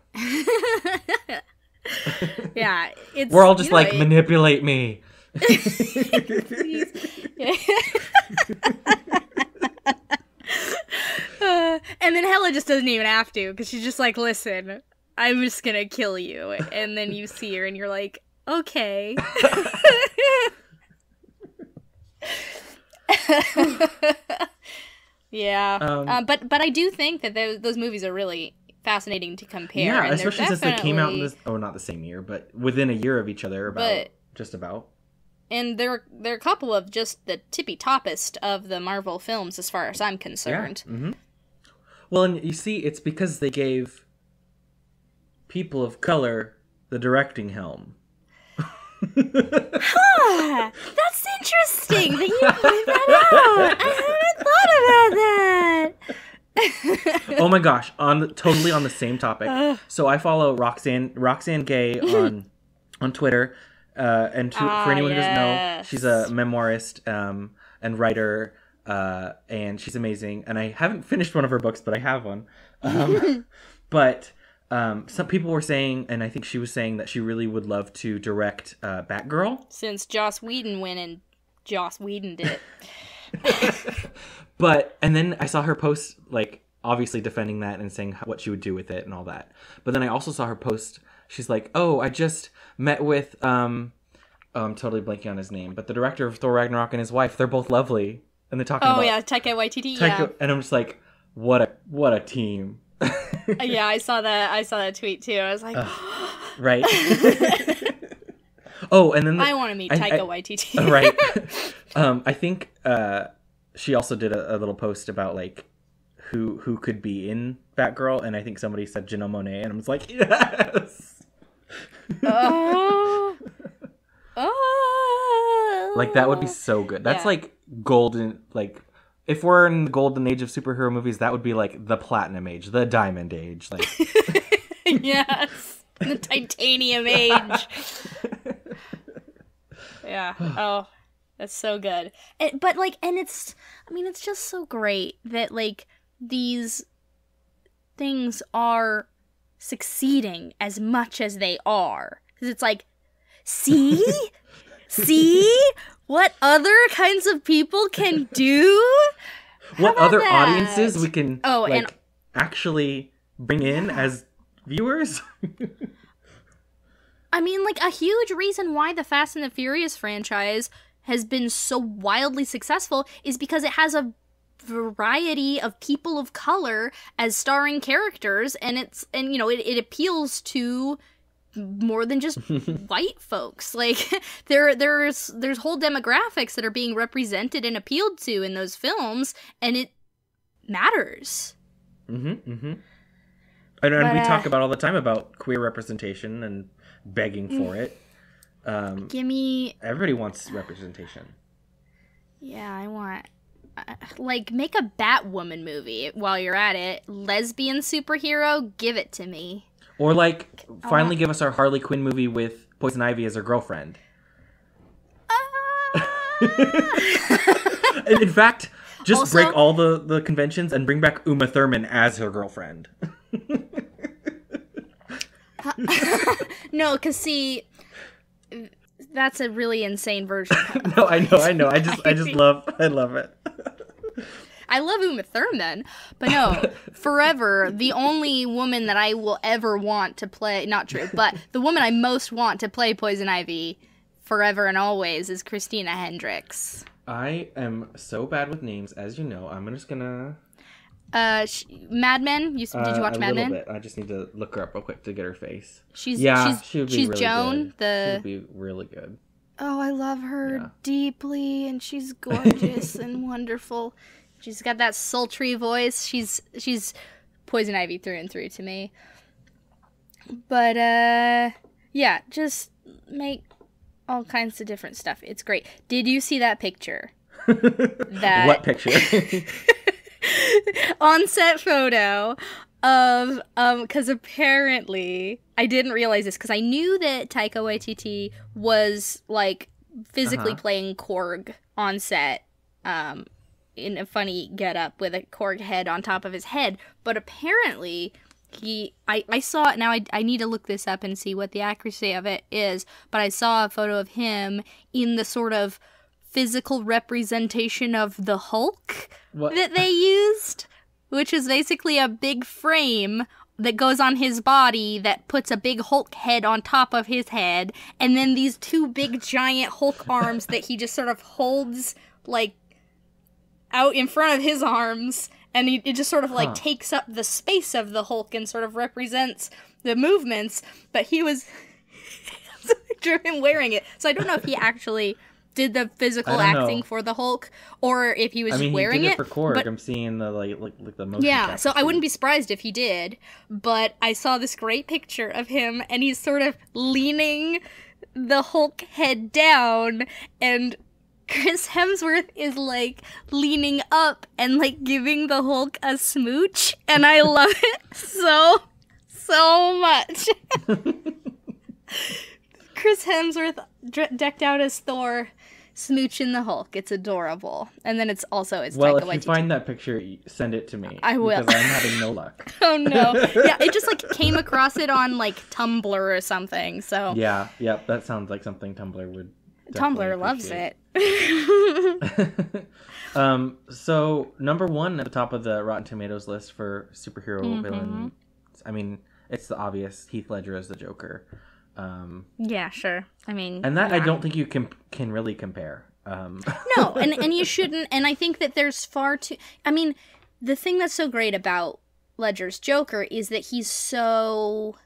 Yeah. It's, we're all just you know, like, it... manipulate me. uh, and then Hella just doesn't even have to because she's just like, listen, I'm just going to kill you. And then you see her and you're like, okay. Yeah. Um, uh, but but I do think that those, those movies are really fascinating to compare. Yeah, and especially since they came out in this, oh, not the same year, but within a year of each other, about but, just about. And they're, they're a couple of just the tippy-toppest of the Marvel films as far as I'm concerned. Yeah. Mm-hmm. Well, and you see, it's because they gave... people of color the directing helm. Huh, that's interesting that you pointed that out. I haven't thought about that. Oh my gosh, on the, totally on the same topic. Uh, so I follow Roxanne Roxanne Gay on on Twitter, uh, and to, ah, for anyone yes. who doesn't know, she's a memoirist um, and writer, uh, and she's amazing. And I haven't finished one of her books, but I have one. Um, but. Um, some people were saying, and I think she was saying that she really would love to direct uh, Batgirl. Since Joss Whedon went and Joss Whedon did it. But, and then I saw her post, like, obviously defending that and saying what she would do with it and all that. But then I also saw her post, she's like, oh, I just met with, um, oh, I'm totally blanking on his name, but the director of Thor Ragnarok and his wife, they're both lovely. And they're talking oh, about... Oh, yeah, Taika Waititi, Taika, yeah. And I'm just like, what a what a team. Yeah, I saw that. I saw that tweet too. I was like, uh, right. Oh, and then the, I want to meet Taika I, I, Waititi. Oh, right. Um, I think uh, she also did a, a little post about like who who could be in Batgirl, and I think somebody said Janelle Monáe, and I was like, yes. Oh. Oh. Like that would be so good. That's yeah. like golden. Like if we're in the golden age of superhero movies, that would be like the platinum age, the diamond age, like yes, the titanium age. Yeah. Oh. That's so good. And, but, like, and it's, I mean, it's just so great that, like, these things are succeeding as much as they are. Because it's like, see? See? What other kinds of people can do? How what other that? audiences we can, oh, like, and... actually bring in as viewers? I mean, like, a huge reason why the Fast and the Furious franchise has been so wildly successful is because it has a variety of people of color as starring characters, and it's and you know it, it appeals to more than just white folks. Like there there's there's whole demographics that are being represented and appealed to in those films, and it matters. Mm-hmm. Mm-hmm. And, and uh, we talk about all the time about queer representation and begging for it. Um, Give me. Everybody wants representation. Yeah, I want. Uh, like, make a Batwoman movie while you're at it. Lesbian superhero, give it to me. Or, like, finally oh. give us our Harley Quinn movie with Poison Ivy as her girlfriend. Uh... In fact, just also, break all the, the conventions and bring back Uma Thurman as her girlfriend. No, because, see. That's a really insane version. No, I know, I know. I just, I just love, I love it. I love Uma Thurman, but no, forever the only woman that I will ever want to play, not true, but the woman I most want to play Poison Ivy forever and always is Christina Hendricks. I am so bad with names, as you know. I'm just gonna. Uh, she, Mad Men. You, did you watch uh, Mad Men? A little bit. I just need to look her up real quick to get her face. She's yeah. She's, she would be she's really Joan. Good. The she would be really good. Oh, I love her yeah. deeply, and she's gorgeous and wonderful. She's got that sultry voice. She's she's Poison Ivy through and through to me. But uh, yeah, just make all kinds of different stuff. It's great. Did you see that picture? That what picture? On-set photo of, um, because apparently, I didn't realize this, because I knew that Taika Waititi was, like, physically uh-huh. playing Korg on set, um, in a funny get-up with a Korg head on top of his head, but apparently, he, I, I saw it, now I, I need to look this up and see what the accuracy of it is, but I saw a photo of him in the sort of physical representation of the Hulk what? that they used, which is basically a big frame that goes on his body that puts a big Hulk head on top of his head, and then these two big giant Hulk arms that he just sort of holds like out in front of his arms, and he, it just sort of like huh. takes up the space of the Hulk and sort of represents the movements, but he was wearing it, so I don't know if he actually did the physical acting know. for the Hulk, or if he was I mean, wearing he did it, it for Korg. But... I'm seeing the like, like, like the motion. Yeah, so I wouldn't be surprised if he did. But I saw this great picture of him, and he's sort of leaning the Hulk head down, and Chris Hemsworth is like leaning up and like giving the Hulk a smooch, and I love it so so much. Chris Hemsworth decked out as Thor, smooching the Hulk. It's adorable. And then it's also it's well, Taika Waititi. Well, if you find that picture, send it to me. I will. Because I'm having no luck. Oh, no. Yeah, it just, like, came across it on, like, Tumblr or something, so. Yeah, yeah, that sounds like something Tumblr would Tumblr loves appreciate. it. um, so, number one at the top of the Rotten Tomatoes list for superhero mm-hmm. villain. I mean, it's the obvious. Heath Ledger as the Joker. Um, yeah, sure. I mean, and that yeah. I don't think you can can really compare. Um. No, and and you shouldn't. And I think that there's far too. I mean, the thing that's so great about Ledger's Joker is that he's so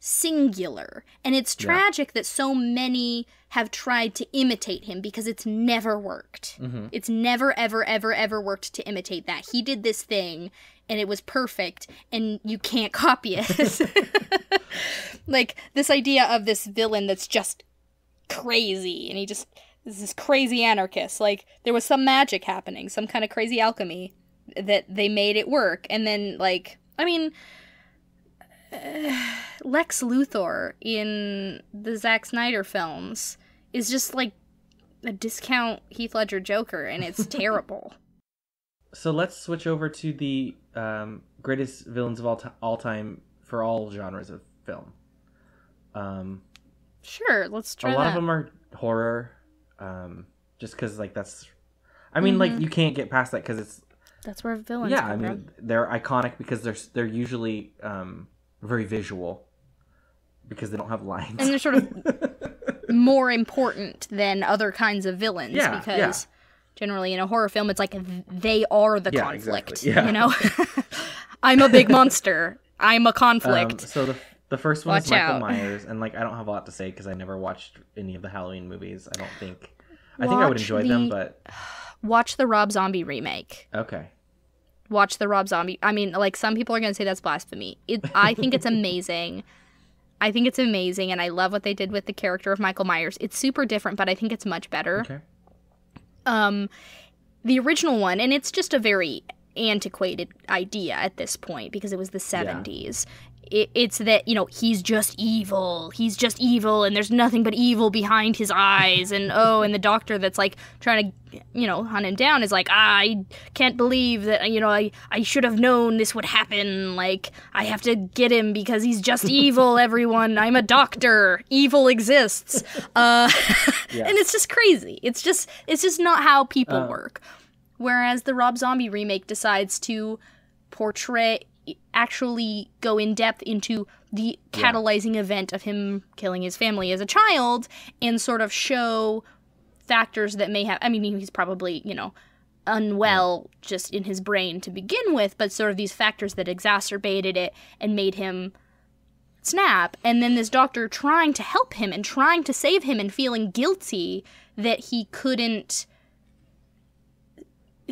singular. And it's tragic yeah. that so many have tried to imitate him because it's never worked. Mm-hmm. It's never, ever, ever, ever worked to imitate that. He did this thing and it was perfect and you can't copy it. Like this idea of this villain that's just crazy and he just is this crazy anarchist. Like there was some magic happening, some kind of crazy alchemy that they made it work. And then like, I mean... Uh, Lex Luthor in the Zack Snyder films is just like a discount Heath Ledger Joker, and it's terrible. So let's switch over to the um, greatest villains of all, all time for all genres of film. Um, sure, let's try. A lot that. of them are horror, um, just because like that's. I mean, mm-hmm. like you can't get past that because it's. That's where villains. Yeah, come I mean from. They're iconic because they're they're usually. Um, very visual because they don't have lines. And they're sort of more important than other kinds of villains yeah, because yeah. generally in a horror film, it's like they are the yeah, conflict, exactly. yeah. you know? I'm a big monster. I'm a conflict. Um, so the, the first one Watch is Michael out. Myers. And like, I don't have a lot to say because I never watched any of the Halloween movies. I don't think, I Watch think I would enjoy the... them, but. Watch the Rob Zombie remake. Okay. Watch the Rob Zombie. I mean, like, some people are going to say that's blasphemy. It, I think it's amazing. I think it's amazing, and I love what they did with the character of Michael Myers. It's super different, but I think it's much better. Okay. Um, the original one, and it's just a very antiquated idea at this point because it was the seventies. Yeah. It, it's that, you know, he's just evil. He's just evil, and there's nothing but evil behind his eyes. And, oh, and the doctor that's, like, trying to... you know, hunt him down is like, ah, I can't believe that, you know, I, I should have known this would happen. Like, I have to get him because he's just evil, everyone. I'm a doctor. Evil exists. Uh, yeah. And it's just crazy. It's just, it's just not how people uh, work. Whereas the Rob Zombie remake decides to portray, actually go in depth into the catalyzing yeah. event of him killing his family as a child and sort of show... factors that may have, I mean, he's probably, you know, unwell just in his brain to begin with, but sort of these factors that exacerbated it and made him snap. And then this doctor trying to help him and trying to save him and feeling guilty that he couldn't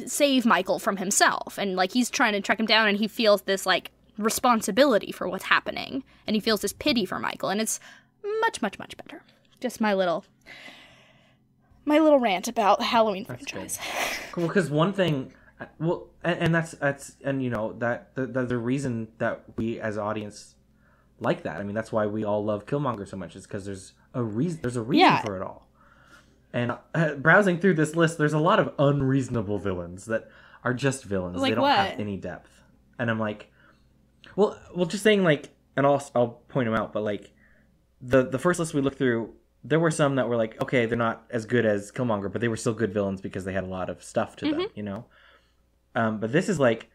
save Michael from himself. And, like, he's trying to track him down and he feels this, like, responsibility for what's happening. And he feels this pity for Michael. And it's much, much, much better. Just my little... My little rant about Halloween franchise. Well, because one thing, well, and, and that's that's and you know that the, the the reason that we as an audience like that. I mean, that's why we all love Killmonger so much is because there's a reason. There's a reason yeah. for it all. And uh, browsing through this list, there's a lot of unreasonable villains that are just villains. Like they don't what? have any depth. And I'm like, well, well, just saying like, and I'll I'll point them out. But like, the the first list we looked through. There were some that were like, okay, they're not as good as Killmonger, but they were still good villains because they had a lot of stuff to mm-hmm. them, you know? Um, but this is like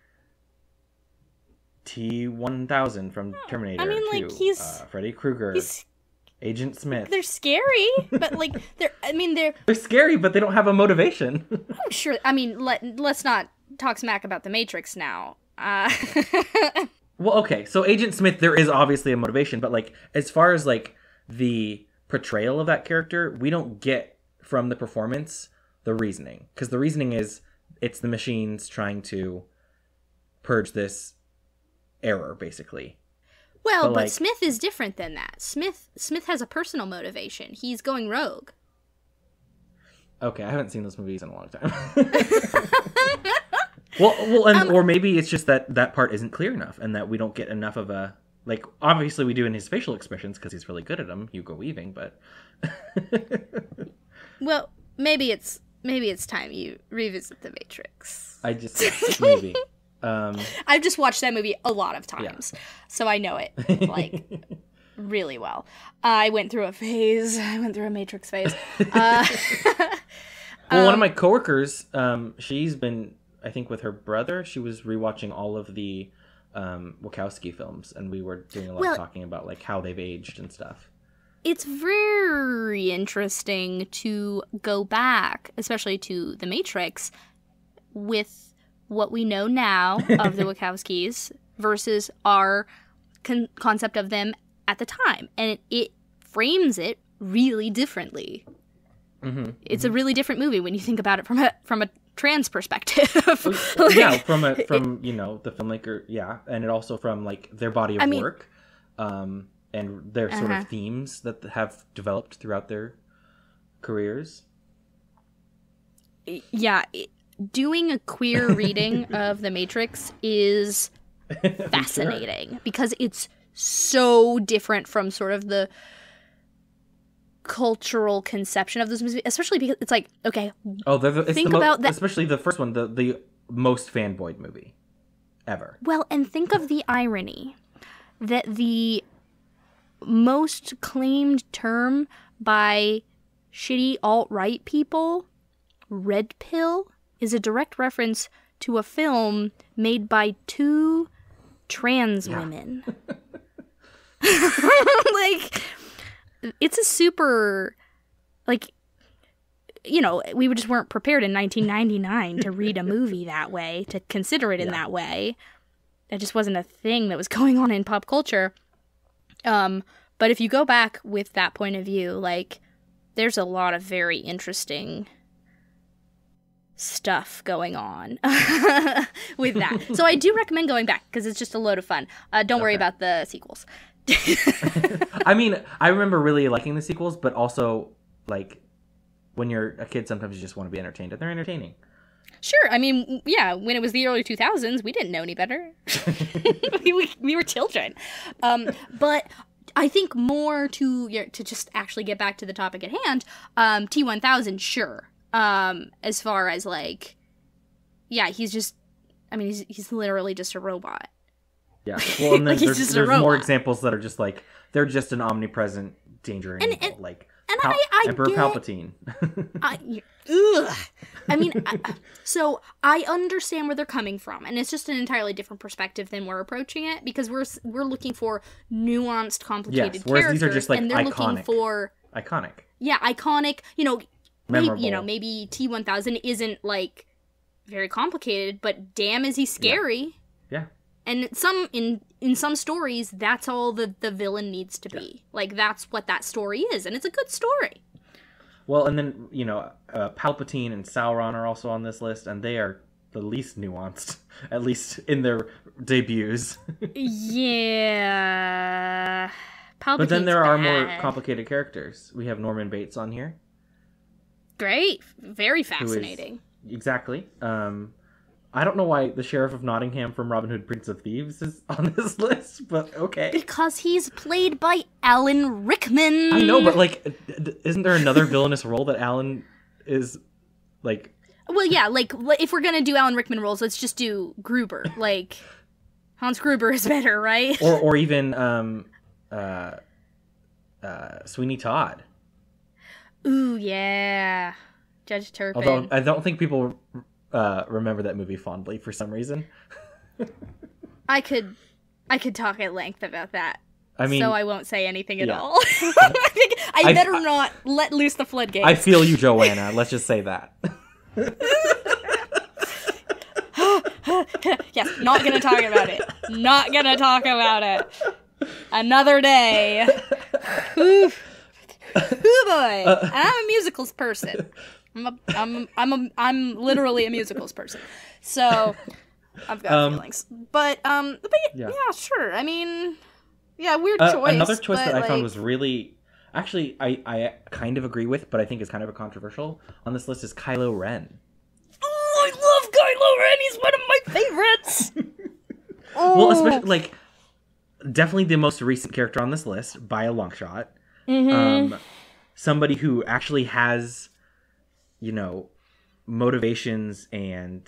T one thousand from Terminator. I mean, two, like, he's... Uh, Freddy Krueger. He's... Agent Smith. They're scary, but like, they're... I mean, they're... They're scary, but they don't have a motivation. I'm sure... I mean, let, let's not talk smack about The Matrix now. Uh... Well, okay, so Agent Smith, there is obviously a motivation, but like, as far as like, the... portrayal of that character, we don't get from the performance the reasoning, because the reasoning is it's the machines trying to purge this error, basically. Well, but, like, but Smith is different than that. Smith Smith has a personal motivation. He's going rogue. Okay, I haven't seen those movies in a long time. well, well, and, um, or maybe it's just that that part isn't clear enough, and that we don't get enough of a. Like, obviously we do in his facial expressions because he's really good at them, Hugo Weaving, but... Well, maybe it's maybe it's time you revisit The Matrix. I just... Maybe. Um, I've just watched that movie a lot of times, yeah. so I know it, like, really well. I went through a phase. I went through a Matrix phase. Uh, well, um, one of my coworkers, um, she's been, I think with her brother, she was rewatching all of the... Um, Wachowski films, and we were doing a lot well, of talking about like how they've aged and stuff. It's very interesting to go back, especially to The Matrix, with what we know now of the Wachowskis versus our con concept of them at the time, and it, it frames it really differently. Mm-hmm, it's mm-hmm. a really different movie when you think about it from a from a trans perspective. like, yeah, from a, from it, you know the filmmaker, yeah, and it also from like their body of I mean, work, um, and their uh-huh. sort of themes that have developed throughout their careers. Yeah, it, doing a queer reading of The Matrix is fascinating sure. because it's so different from sort of the cultural conception of this movie, especially because it's like, okay, oh, the, the, think the about that. Especially the first one, the, the most fanboyed movie ever. Well, and think of the irony that the most claimed term by shitty alt-right people, red pill, is a direct reference to a film made by two trans yeah. women. Like... It's a super, like, you know, we just weren't prepared in nineteen ninety-nine to read a movie that way, to consider it in yeah. that way. That just wasn't a thing that was going on in pop culture. Um, but if you go back with that point of view, like, there's a lot of very interesting stuff going on with that. So I do recommend going back because it's just a load of fun. Uh, don't okay. worry about the sequels. I mean, I remember really liking the sequels, but also, like, when you're a kid, sometimes you just want to be entertained, and they're entertaining. Sure. I mean, yeah, when it was the early two thousands, we didn't know any better. we, we were children. Um, but I think more to, you know, to just actually get back to the topic at hand, um, T one thousand, sure. Um, as far as, like, yeah, he's just, I mean, he's, he's literally just a robot. Yeah, well, and then like there's, there's more examples that are just like they're just an omnipresent danger and, and, like and Pal I, I Emperor get, Palpatine. I, ugh. I mean, I, so I understand where they're coming from, and it's just an entirely different perspective than we're approaching it because we're we're looking for nuanced, complicated yes, whereas characters, these are just like and they're iconic, looking for iconic. Yeah, iconic. You know, memorable. Maybe, you know, maybe T one thousand isn't like very complicated, but damn, is he scary? Yeah. yeah. And some in in some stories, that's all the, the villain needs to be. Yeah. Like, that's what that story is, and it's a good story. Well, and then, you know, uh, Palpatine and Sauron are also on this list, and they are the least nuanced, at least in their debuts. yeah. Palpatine's But then there bad. Are more complicated characters. We have Norman Bates on here. Great. Very fascinating. Is, exactly. Um... I don't know why the Sheriff of Nottingham from Robin Hood, Prince of Thieves is on this list, but okay. Because he's played by Alan Rickman. I know, but like, isn't there another villainous role that Alan is, like... Well, yeah, like, if we're going to do Alan Rickman roles, let's just do Gruber. Like, Hans Gruber is better, right? Or or even um, uh, uh, Sweeney Todd. Ooh, yeah. Judge Turpin. Although, I don't think people... Uh, remember that movie fondly for some reason. I could, I could talk at length about that. I mean, so I won't say anything yeah. at all. I, I better I, not let loose the floodgates. I feel you, Joanna. Let's just say that. Yes, not gonna talk about it. Not gonna talk about it. Another day. Ooh, ooh boy. Uh, I'm a musicals person. I'm a, I'm I'm a, I'm literally a musicals person, so I've got um, feelings. But um, but yeah, yeah. yeah, sure. I mean, yeah, weird uh, choice. Another choice that like... I found was really, actually, I I kind of agree with, but I think is kind of a controversial on this list is Kylo Ren. Oh, I love Kylo Ren. He's one of my favorites. oh. Well, especially like definitely the most recent character on this list by a long shot. Mm-hmm. Um, somebody who actually has. You know, motivations and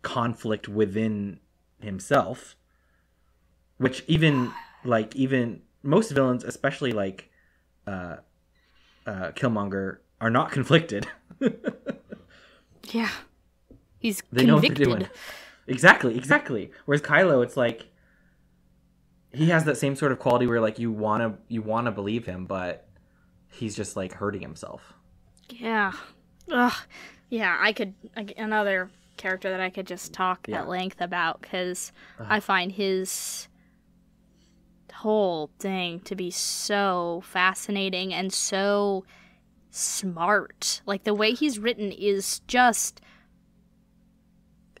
conflict within himself, which even like even most villains, especially like uh, uh, Killmonger, are not conflicted. yeah, he's they convicted. Know what they're doing. Exactly, exactly. Whereas Kylo, it's like he has that same sort of quality where like you wanna you wanna believe him, but he's just like hurting himself. Yeah. Ugh, yeah, I could, another character that I could just talk yeah. at length about, because I find his whole thing to be so fascinating and so smart. Like, the way he's written is just... Uh,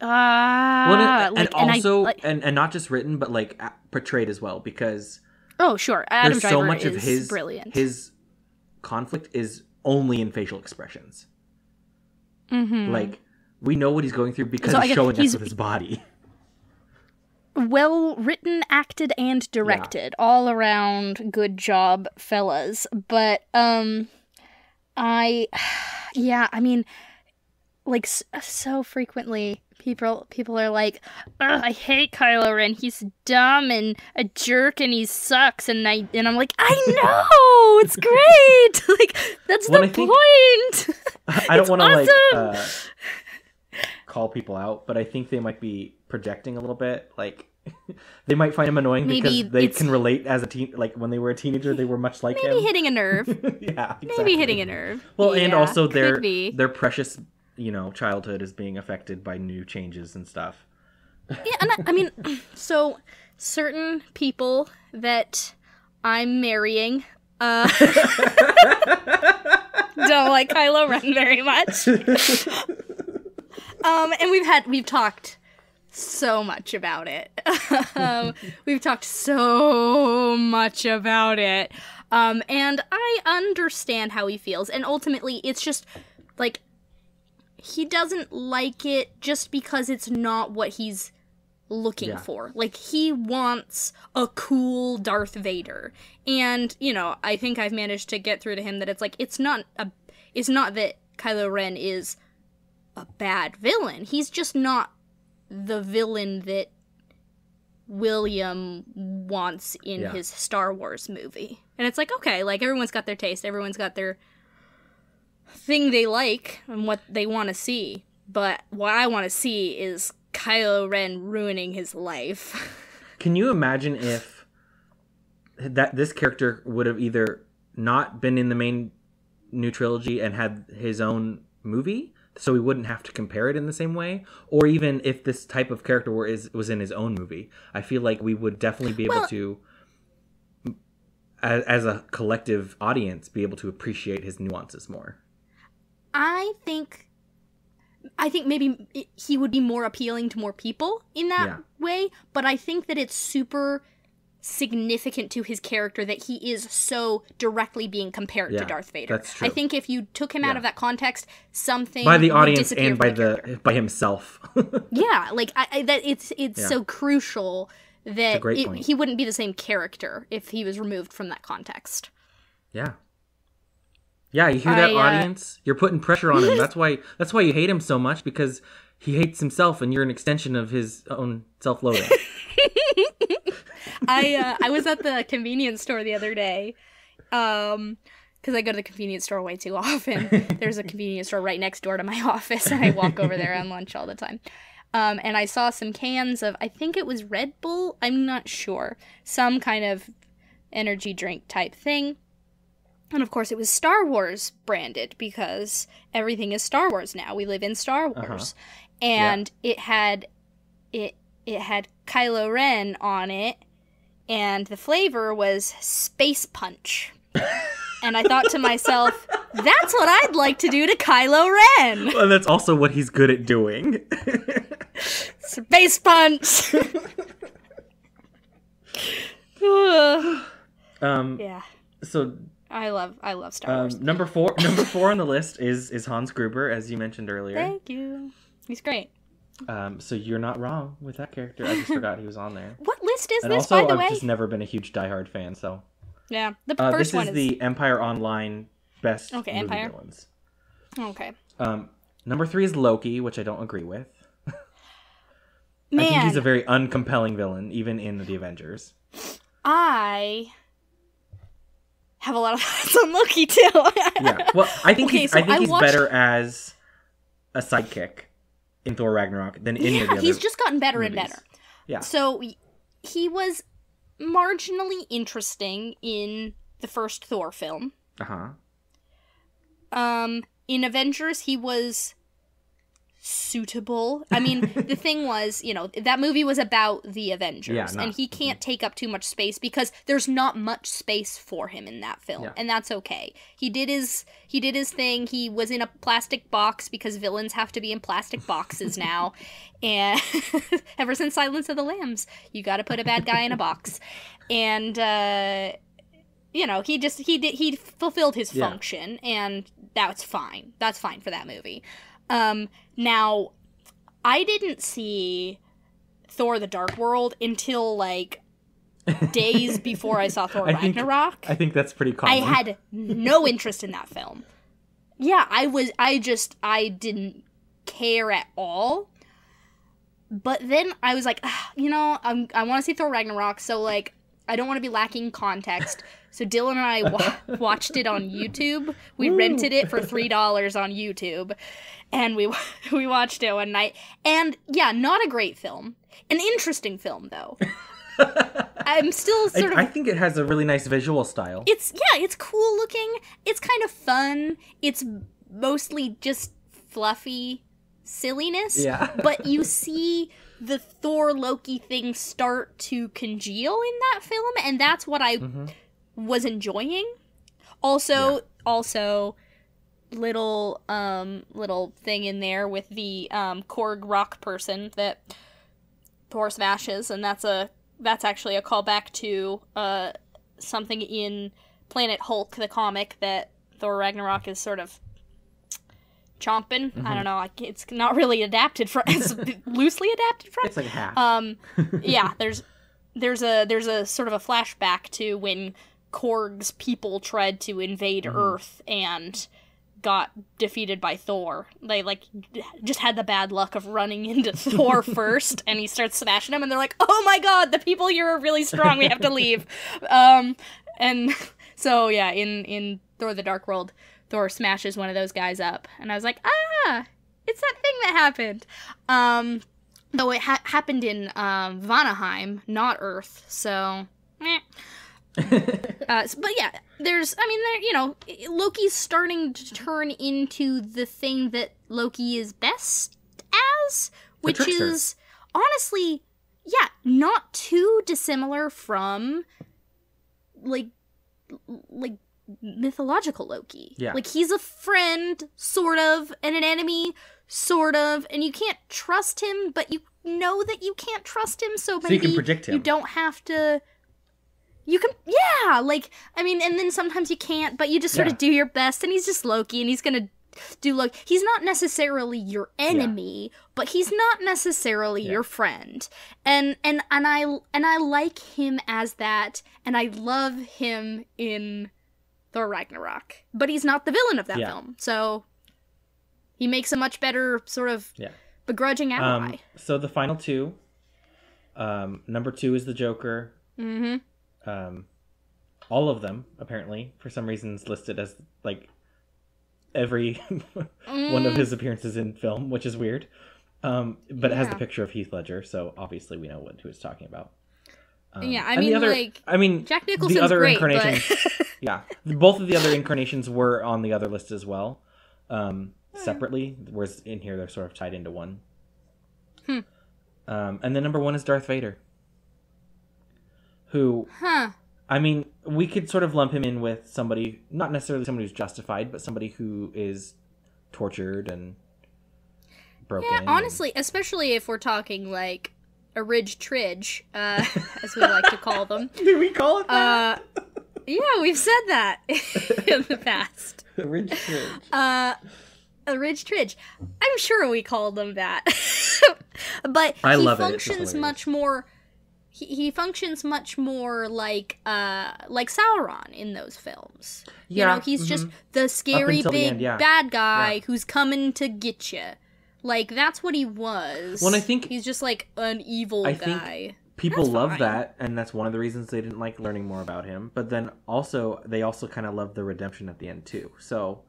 well, and, like, and also, and, I, like, and, and not just written, but, like, portrayed as well, because... Oh, sure. Adam Driver so much is of his, brilliant. His conflict is only in facial expressions. Mm-hmm. Like, we know what he's going through because so he's showing us with his body. Well written, acted, and directed. Yeah. All around good job, fellas. But, um, I, yeah, I mean, like, so frequently... People people are like, ugh, I hate Kylo Ren. He's dumb and a jerk and he sucks. And, I, and I'm like, I know! It's great! Like, that's well, the I point! Think, I don't want to, awesome. like, uh, call people out, but I think they might be projecting a little bit. Like, they might find him annoying maybe because they it's... can relate as a teen. Like, when they were a teenager, they were much like maybe him. Maybe hitting a nerve. Yeah, exactly. Maybe hitting a nerve. Well, yeah, and also their, their precious... you know, childhood is being affected by new changes and stuff. Yeah, and I, I mean, so certain people that I'm marrying uh, don't like Kylo Ren very much. um, and we've had, we've talked so much about it. um, we've talked so much about it. Um, and I understand how he feels. And ultimately, it's just, like, he doesn't like it just because it's not what he's looking yeah. for. Like, he wants a cool Darth Vader. And, you know, I think I've managed to get through to him that it's like, it's not a, it's not that Kylo Ren is a bad villain. He's just not the villain that William wants in yeah. his Star Wars movie. And it's like, okay, like, everyone's got their taste. Everyone's got their... thing they like and what they want to see, but what I want to see is Kylo Ren ruining his life. Can you imagine if that this character would have either not been in the main new trilogy and had his own movie, so we wouldn't have to compare it in the same way, or even if this type of character were is was in his own movie? I feel like we would definitely be able well, to, as, as a collective audience, be able to appreciate his nuances more. I think, I think maybe he would be more appealing to more people in that yeah. way, but I think that it's super significant to his character that he is so directly being compared yeah, to Darth Vader. That's true. I think if you took him yeah. out of that context, something by the audience and by the character. by himself. Yeah, like I, I, that. It's it's yeah. so crucial that it, he wouldn't be the same character if he was removed from that context. Yeah. Yeah, you hear that I, uh, audience? You're putting pressure on him. That's why that's why you hate him so much, because he hates himself and you're an extension of his own self-loathing. I uh, I was at the convenience store the other day. Um because I go to the convenience store way too often. There's a convenience store right next door to my office and I walk over there on lunch all the time. Um and I saw some cans of, I think it was Red Bull, I'm not sure. Some kind of energy drink type thing. And, of course, it was Star Wars branded because everything is Star Wars now. We live in Star Wars. Uh-huh. And yeah. it had it it had Kylo Ren on it, and the flavor was Space Punch. And I thought to myself, that's what I'd like to do to Kylo Ren. Well, and that's also what he's good at doing. Space Punch! um, yeah. So... I love, I love Star Wars. Um, number four, number four on the list is is Hans Gruber, as you mentioned earlier. Thank you. He's great. Um, so you're not wrong with that character. I just forgot he was on there. What list is and this? Also, by the I've way, I've just never been a huge diehard fan. So yeah, the uh, first this one is, is the Empire Online best okay, movie Empire. villains. Okay. Um, number three is Loki, which I don't agree with. Man, I think he's a very uncompelling villain, even in the Avengers. I. have a lot of thoughts on Loki too. Yeah, well, I think okay, he's, so I think I he's watched... better as a sidekick in Thor Ragnarok than any yeah, of the other. He's just gotten better movies. and better. Yeah. So he was marginally interesting in the first Thor film. Uh huh. Um, in Avengers, he was suitable. I mean, the thing was, you know, that movie was about the Avengers, yeah, not, and he can't mm-hmm. take up too much space because there's not much space for him in that film, yeah. and that's okay. He did his he did his thing. He was in a plastic box because villains have to be in plastic boxes now, and ever since Silence of the Lambs, you got to put a bad guy in a box, and uh, you know, he just he did he fulfilled his yeah. function, and that's fine. That's fine for that movie. Um, now, I didn't see Thor the Dark World until, like, days before I saw Thor I Ragnarok. Think, I think that's pretty common. I had no interest in that film. Yeah, I was, I just, I didn't care at all. But then I was like, you know, I'm, I want to see Thor Ragnarok, so, like, I don't want to be lacking context. So Dylan and I wa watched it on YouTube. We Ooh. rented it for three dollars on YouTube. And we we watched it one night. And, yeah, not a great film. An interesting film, though. I'm still sort I, of... I think it has a really nice visual style. It's Yeah, it's cool looking. It's kind of fun. It's mostly just fluffy silliness. Yeah. But you see the Thor-Loki thing start to congeal in that film. And that's what I... Mm-hmm. was enjoying. Also, yeah. also little um little thing in there with the um Korg rock person that Thor smashes, and that's a that's actually a callback to uh something in Planet Hulk, the comic that Thor Ragnarok is sort of chomping. Mm-hmm. I don't know. I, it's not really adapted from. It's loosely adapted from. It's like half. Um, yeah. There's there's a there's a sort of a flashback to when Korg's people tried to invade mm. Earth and got defeated by Thor. They, like, just had the bad luck of running into Thor first, and he starts smashing them, and they're like, oh my god, the people here are really strong, we have to leave. Um, and so, yeah, in, in Thor the Dark World, Thor smashes one of those guys up, and I was like, ah, it's that thing that happened. Um, though it ha happened in um, Vanaheim, not Earth, so, meh. uh, but yeah, there's, I mean, there, you know, Loki's starting to turn into the thing that Loki is best as, which is, honestly, yeah, not too dissimilar from, like, like, mythological Loki. Yeah. Like, he's a friend, sort of, and an enemy, sort of, and you can't trust him, but you know that you can't trust him, so maybe so you can predict him. You don't have to... You can, yeah, like, I mean, and then sometimes you can't, but you just sort yeah. of do your best, and he's just Loki, and he's gonna do Loki. He's not necessarily your enemy, yeah. but he's not necessarily yeah. your friend, and and and I and I like him as that, and I love him in Thor Ragnarok, but he's not the villain of that yeah. film, so he makes a much better sort of yeah. begrudging ally. Um, so the final two, um, number two is the Joker. Mm-hmm. Um, all of them, apparently, for some reason, is listed as, like, every mm. one of his appearances in film, which is weird. Um, but yeah. it has the picture of Heath Ledger, so obviously we know what who it's talking about. Um, yeah, I mean, other, like, I mean, Jack Nicholson's the other great, incarnations, but... yeah, both of the other incarnations were on the other list as well, um, yeah. separately, whereas in here they're sort of tied into one. Hmm. Um, and then number one is Darth Vader. Who, huh. I mean, we could sort of lump him in with somebody, not necessarily somebody who's justified, but somebody who is tortured and broken. Yeah, honestly, and... especially if we're talking, like, a ridge-tridge, uh, as we like to call them. Did we call it that? Uh, yeah, we've said that in the past. A ridge-tridge. Uh, a ridge-tridge. I'm sure we called them that. But I he love functions it. much more... He, he functions much more like uh, like Sauron in those films. Yeah, you know, he's mm-hmm. just the scary big the end, yeah. bad guy yeah. who's coming to get you. Like, that's what he was. Well, I think he's just like an evil I guy. Think people that's love fine. that, and that's one of the reasons they didn't like learning more about him. But then also, they also kind of love the redemption at the end too. So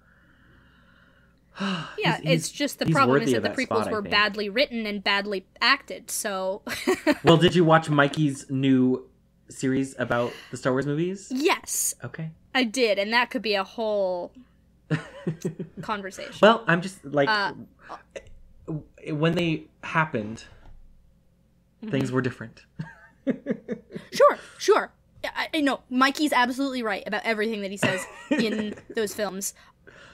yeah, he's, it's just the problem is that the prequels spot, were badly written and badly acted, so... Well, did you watch Mikey's new series about the Star Wars movies? Yes. Okay. I did, and that could be a whole conversation. Well, I'm just, like... Uh, when they happened, mm-hmm. things were different. Sure, sure. I, I know Mikey's absolutely right about everything that he says in those films.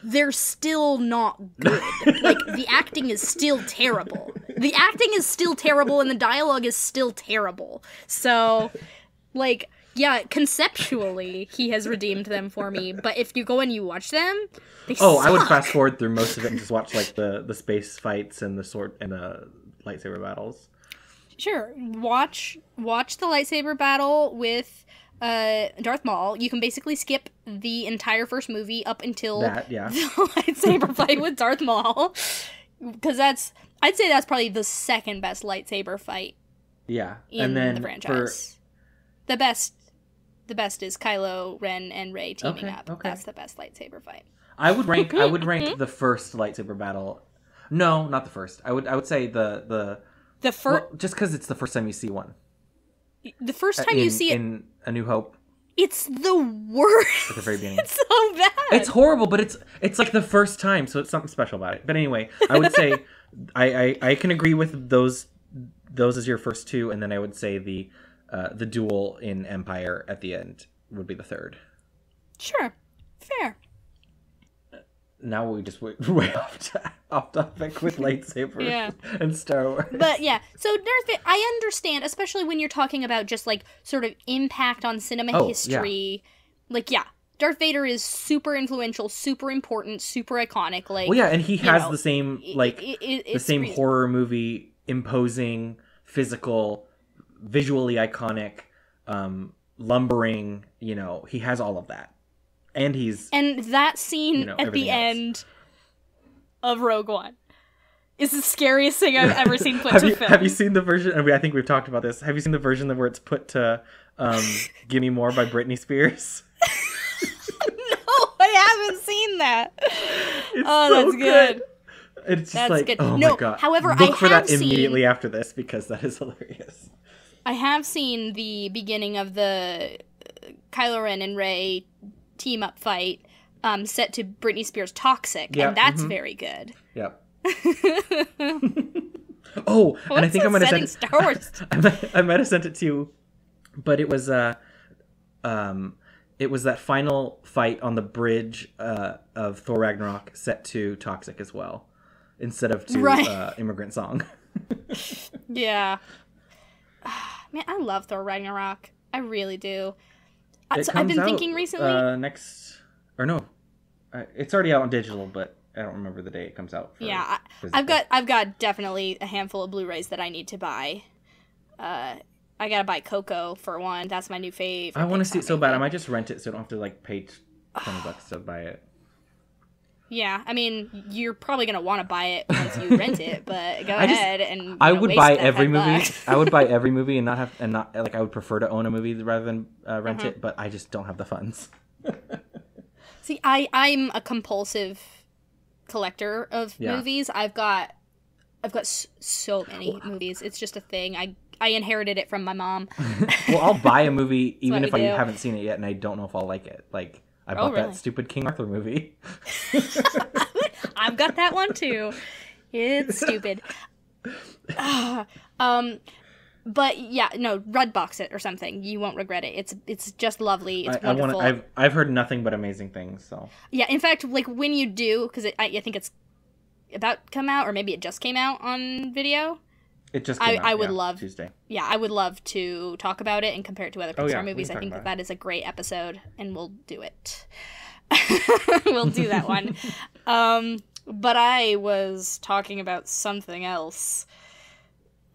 They're still not good. Like, the acting is still terrible. The acting is still terrible, and the dialogue is still terrible. So, like, yeah, conceptually, he has redeemed them for me. But if you go and you watch them, they oh, suck. I would fast forward through most of it and just watch like the the space fights and the sword and the lightsaber battles. Sure, watch watch the lightsaber battle with uh, Darth Maul. You can basically skip the entire first movie up until that, yeah. the lightsaber fight with Darth Maul, because that's I'd say that's probably the second best lightsaber fight. Yeah, in and then the franchise, for... the best the best is Kylo Ren and Rey teaming okay, up. Okay. That's the best lightsaber fight. I would rank I would rank the first lightsaber battle. No, not the first. I would I would say the the. The first, well, just because it's the first time you see one. The first time in, you see it in A New Hope, it's the worst. At the very beginning, it's so bad. It's horrible, but it's it's like the first time, so it's something special about it. But anyway, I would say I, I I can agree with those those as your first two, and then I would say the uh, the duel in Empire at the end would be the third. Sure, fair. Now we just went way off, off topic with lightsabers yeah. and Star Wars. But yeah, so Darth Vader, I understand, especially when you're talking about just like sort of impact on cinema oh, history. Yeah. Like, yeah, Darth Vader is super influential, super important, super iconic. Like, well, yeah, and he has know, the same like it, it, the same reasonable. horror movie imposing, physical, visually iconic, um, lumbering. You know, he has all of that. And he's and that scene you know, at the else. end of Rogue One is the scariest thing I've ever seen put have to you, film. Have you seen the version? And we, I think we've talked about this. Have you seen the version of where it's put to um, "Gimme More" by Britney Spears? No, I haven't seen that. It's oh, so that's good. good. It's just that's like good. oh no, my god. However, look I for have that seen... immediately after this because that is hilarious. I have seen the beginning of the Kylo Ren and Rey team up fight um set to Britney Spears' Toxic yeah, and that's mm-hmm. very good yeah oh What's and I think I might have sent Star Wars I, I, might, I might have sent it to you but it was uh um it was that final fight on the bridge uh of Thor Ragnarok set to Toxic as well instead of to right. uh Immigrant Song. Yeah man, I love Thor Ragnarok, I really do. It so I've been out, thinking recently. Uh, next, or no, it's already out on digital, but I don't remember the day it comes out. For yeah, physical. I've got I've got definitely a handful of Blu-rays that I need to buy. Uh, I gotta buy Coco for one. That's my new favorite. I want to see it so bad. I might just rent it so I don't have to like pay twenty bucks to buy it. Yeah, I mean, you're probably gonna want to buy it once you rent it, but go I just, ahead and. I would buy every movie. I would buy every movie and not have and not like I would prefer to own a movie rather than uh, rent uh-huh. it, but I just don't have the funds. See, I I'm a compulsive collector of yeah. movies. I've got I've got so many movies. It's just a thing. I I inherited it from my mom. Well, I'll buy a movie even if I do. haven't seen it yet, and I don't know if I'll like it. Like. I bought oh, really? that stupid King Arthur movie. I've got that one too. It's stupid. Uh, um, but yeah, no, Redbox it or something. You won't regret it. It's it's just lovely. It's I, wonderful. I wanna, I've I've heard nothing but amazing things. So yeah, in fact, like when you do, because I, I think it's about to come out, or maybe it just came out on video. It just came I, out, I would yeah, love Tuesday. Yeah, I would love to talk about it and compare it to other Pixar oh, yeah. movies. I think that it. that is a great episode, and we'll do it. We'll do that one. um, but I was talking about something else.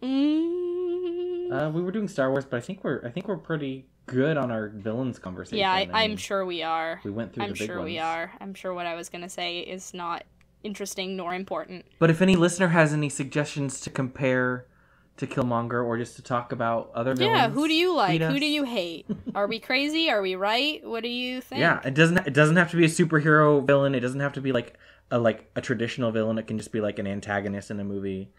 Mm. Uh, we were doing Star Wars, but I think we're I think we're pretty good on our villains conversation. Yeah, I, I mean, I'm sure we are. We went through. I'm the big sure ones. we are. I'm sure what I was gonna say is not interesting nor important. But if any listener has any suggestions to compare to Killmonger or just to talk about other villains, yeah, who do you like? Who do you hate? Are we crazy? Are we right? What do you think? Yeah, it doesn't it doesn't have to be a superhero villain. It doesn't have to be like a like a traditional villain. It can just be like an antagonist in a movie.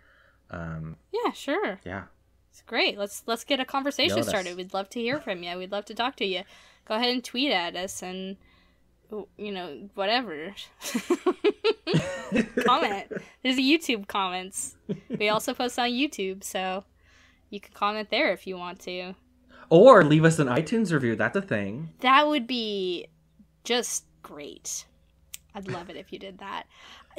Um, yeah, sure. Yeah, it's great. Let's let's get a conversation started. We'd love to hear from you. We'd love to talk to you. Go ahead and tweet at us and you know, whatever. Comment. There's YouTube comments. We also post on YouTube, so you can comment there if you want to. Or leave us an iTunes review. That's a thing. That would be just great. I'd love it if you did that.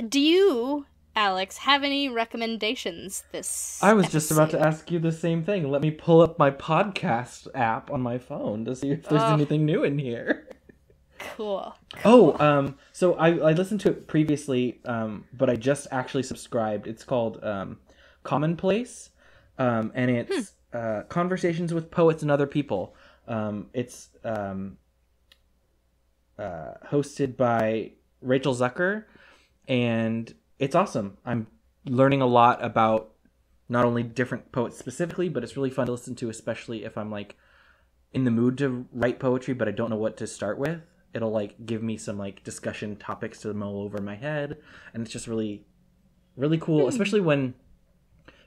Do you, Alex, have any recommendations this I was episode? Just about to ask you the same thing. Let me pull up my podcast app on my phone to see if there's oh. anything new in here. Cool. cool. Oh, um, so I, I listened to it previously, um, but I just actually subscribed. It's called um, Commonplace, um, and it's hmm. uh, Conversations with Poets and Other People. Um, it's um, uh, hosted by Rachel Zucker, and it's awesome. I'm learning a lot about not only different poets specifically, but it's really fun to listen to, especially if I'm like in the mood to write poetry, but I don't know what to start with. It'll like give me some like discussion topics to mull over in my head. And it's just really, really cool, especially when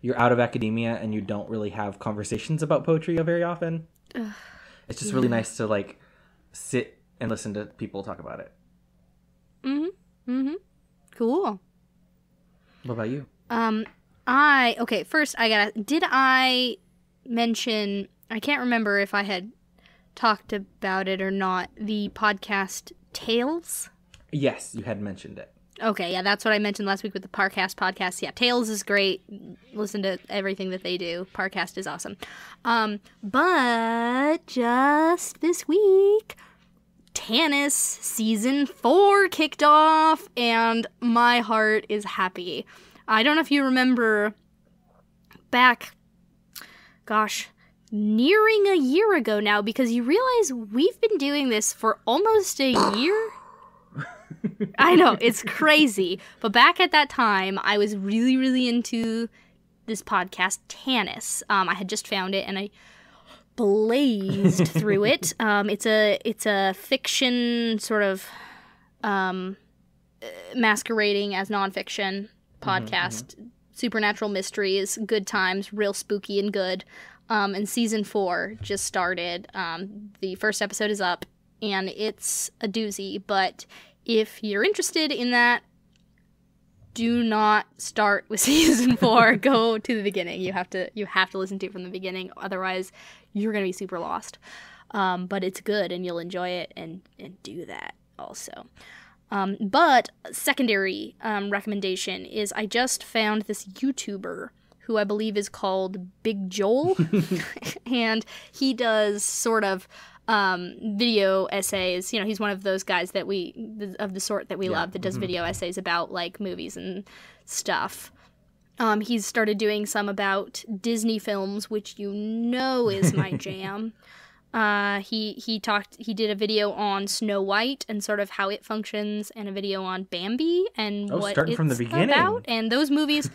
you're out of academia and you don't really have conversations about poetry very often. Ugh, it's just yeah. really nice to like sit and listen to people talk about it. Mm-hmm. Mm-hmm. Cool. What about you? Um, I, okay, first I gotta, did I mention, I can't remember if I had talked about it or not, the podcast Tales? Yes, you had mentioned it. Okay, yeah, that's what I mentioned last week with the Parcast podcast. Yeah, Tales is great. Listen to everything that they do. Parcast is awesome. Um, but just this week, Tannis season four kicked off, and my heart is happy. I don't know if you remember back, gosh, nearing a year ago now, because you realize we've been doing this for almost a year. I know, it's crazy. But back at that time, I was really, really into this podcast, Tannis. Um, I had just found it, and I blazed through it. Um, it's a it's a fiction sort of um, masquerading as nonfiction podcast. Mm-hmm. Supernatural mysteries, good times, real spooky and good. Um, and season four just started. Um, the first episode is up, and it's a doozy. But if you're interested in that, do not start with season four. Go to the beginning. You have to you have to listen to it from the beginning. Otherwise, you're going to be super lost. Um, but it's good, and you'll enjoy it, and, and do that also. Um, but secondary um, recommendation is I just found this YouTuber who I believe is called Big Joel, and he does sort of um, video essays. You know, he's one of those guys that we, of the sort that we yeah. love, that does mm-hmm. video essays about, like, movies and stuff. Um, he's started doing some about Disney films, which you know is my jam. Uh, he, he talked, he did a video on Snow White and sort of how it functions, and a video on Bambi and oh, what starting it's from the beginning. About. And those movies,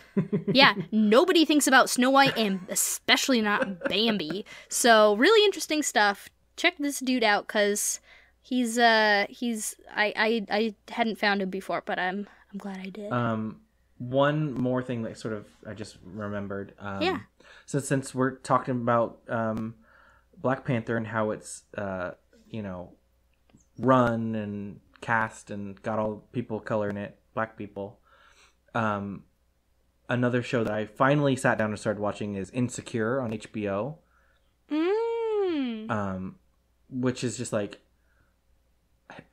yeah, nobody thinks about Snow White, and especially not Bambi. So really interesting stuff. Check this dude out, because he's, uh, he's, I, I, I hadn't found him before, but I'm, I'm glad I did. Um, one more thing that sort of, I just remembered, um, yeah. so since we're talking about, um, Black Panther and how it's, uh, you know, run and cast and got all people of color in it, black people. Um, another show that I finally sat down and started watching is Insecure on H B O, mm. um, which is just like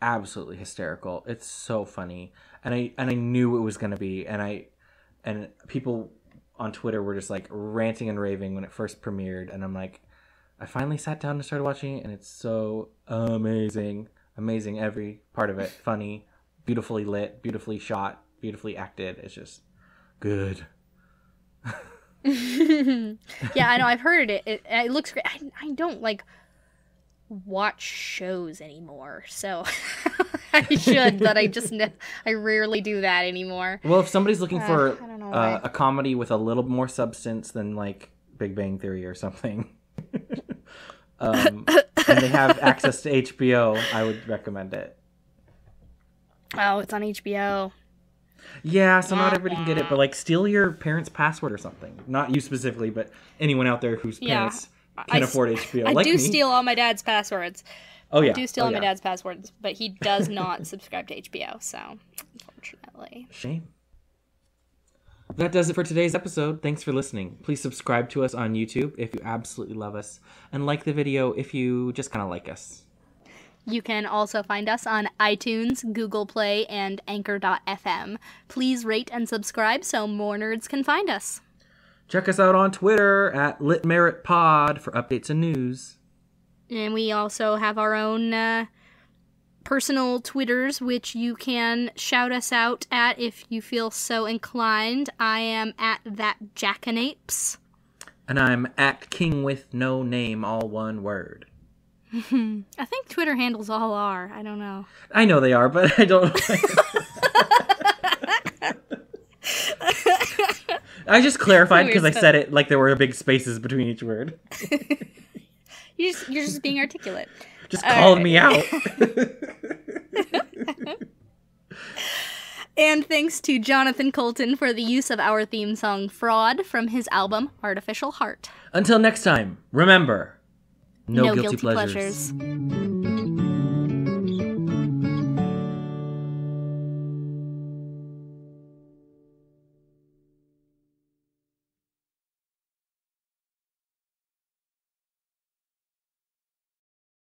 absolutely hysterical. It's so funny, and I and I knew it was gonna be, and I and people on Twitter were just like ranting and raving when it first premiered, and I'm like, I finally sat down and started watching it, and it's so amazing. Amazing, every part of it. Funny, beautifully lit, beautifully shot, beautifully acted. It's just good. Yeah, I know. I've heard it. It, it looks great. I, I don't, like, watch shows anymore, so I should, but I just I rarely do that anymore. Well, if somebody's looking uh, for I don't know, uh, a comedy with a little more substance than, like, Big Bang Theory or something... um, and they have access to H B O, I would recommend it. Oh, it's on H B O. Yeah, so yeah, not everybody yeah. can get it, but like steal your parents' password or something. Not you specifically, but anyone out there whose yeah. parents can I, afford H B O. I like do me. steal all my dad's passwords. Oh yeah. I do steal oh, yeah. my dad's passwords, but he does not subscribe to H B O, so unfortunately. Shame. That does it for today's episode. Thanks for listening. Please subscribe to us on YouTube if you absolutely love us, and like the video if you just kind of like us. You can also find us on iTunes, Google Play, and Anchor dot F M. Please rate and subscribe so more nerds can find us. Check us out on Twitter at LitMeritPod for updates and news. And we also have our own uh, personal Twitters, which you can shout us out at if you feel so inclined. I am at ThatJackanapes. And I'm at King with No Name, all one word. I think Twitter handles all are. I don't know. I know they are, but I don't I just clarified because I said it like there were big spaces between each word. You're just, you're just being articulate. Just calling me out. And thanks to Jonathan Colton for the use of our theme song, Fraud, from his album, Artificial Heart. Until next time, remember, no, no guilty, guilty pleasures. pleasures.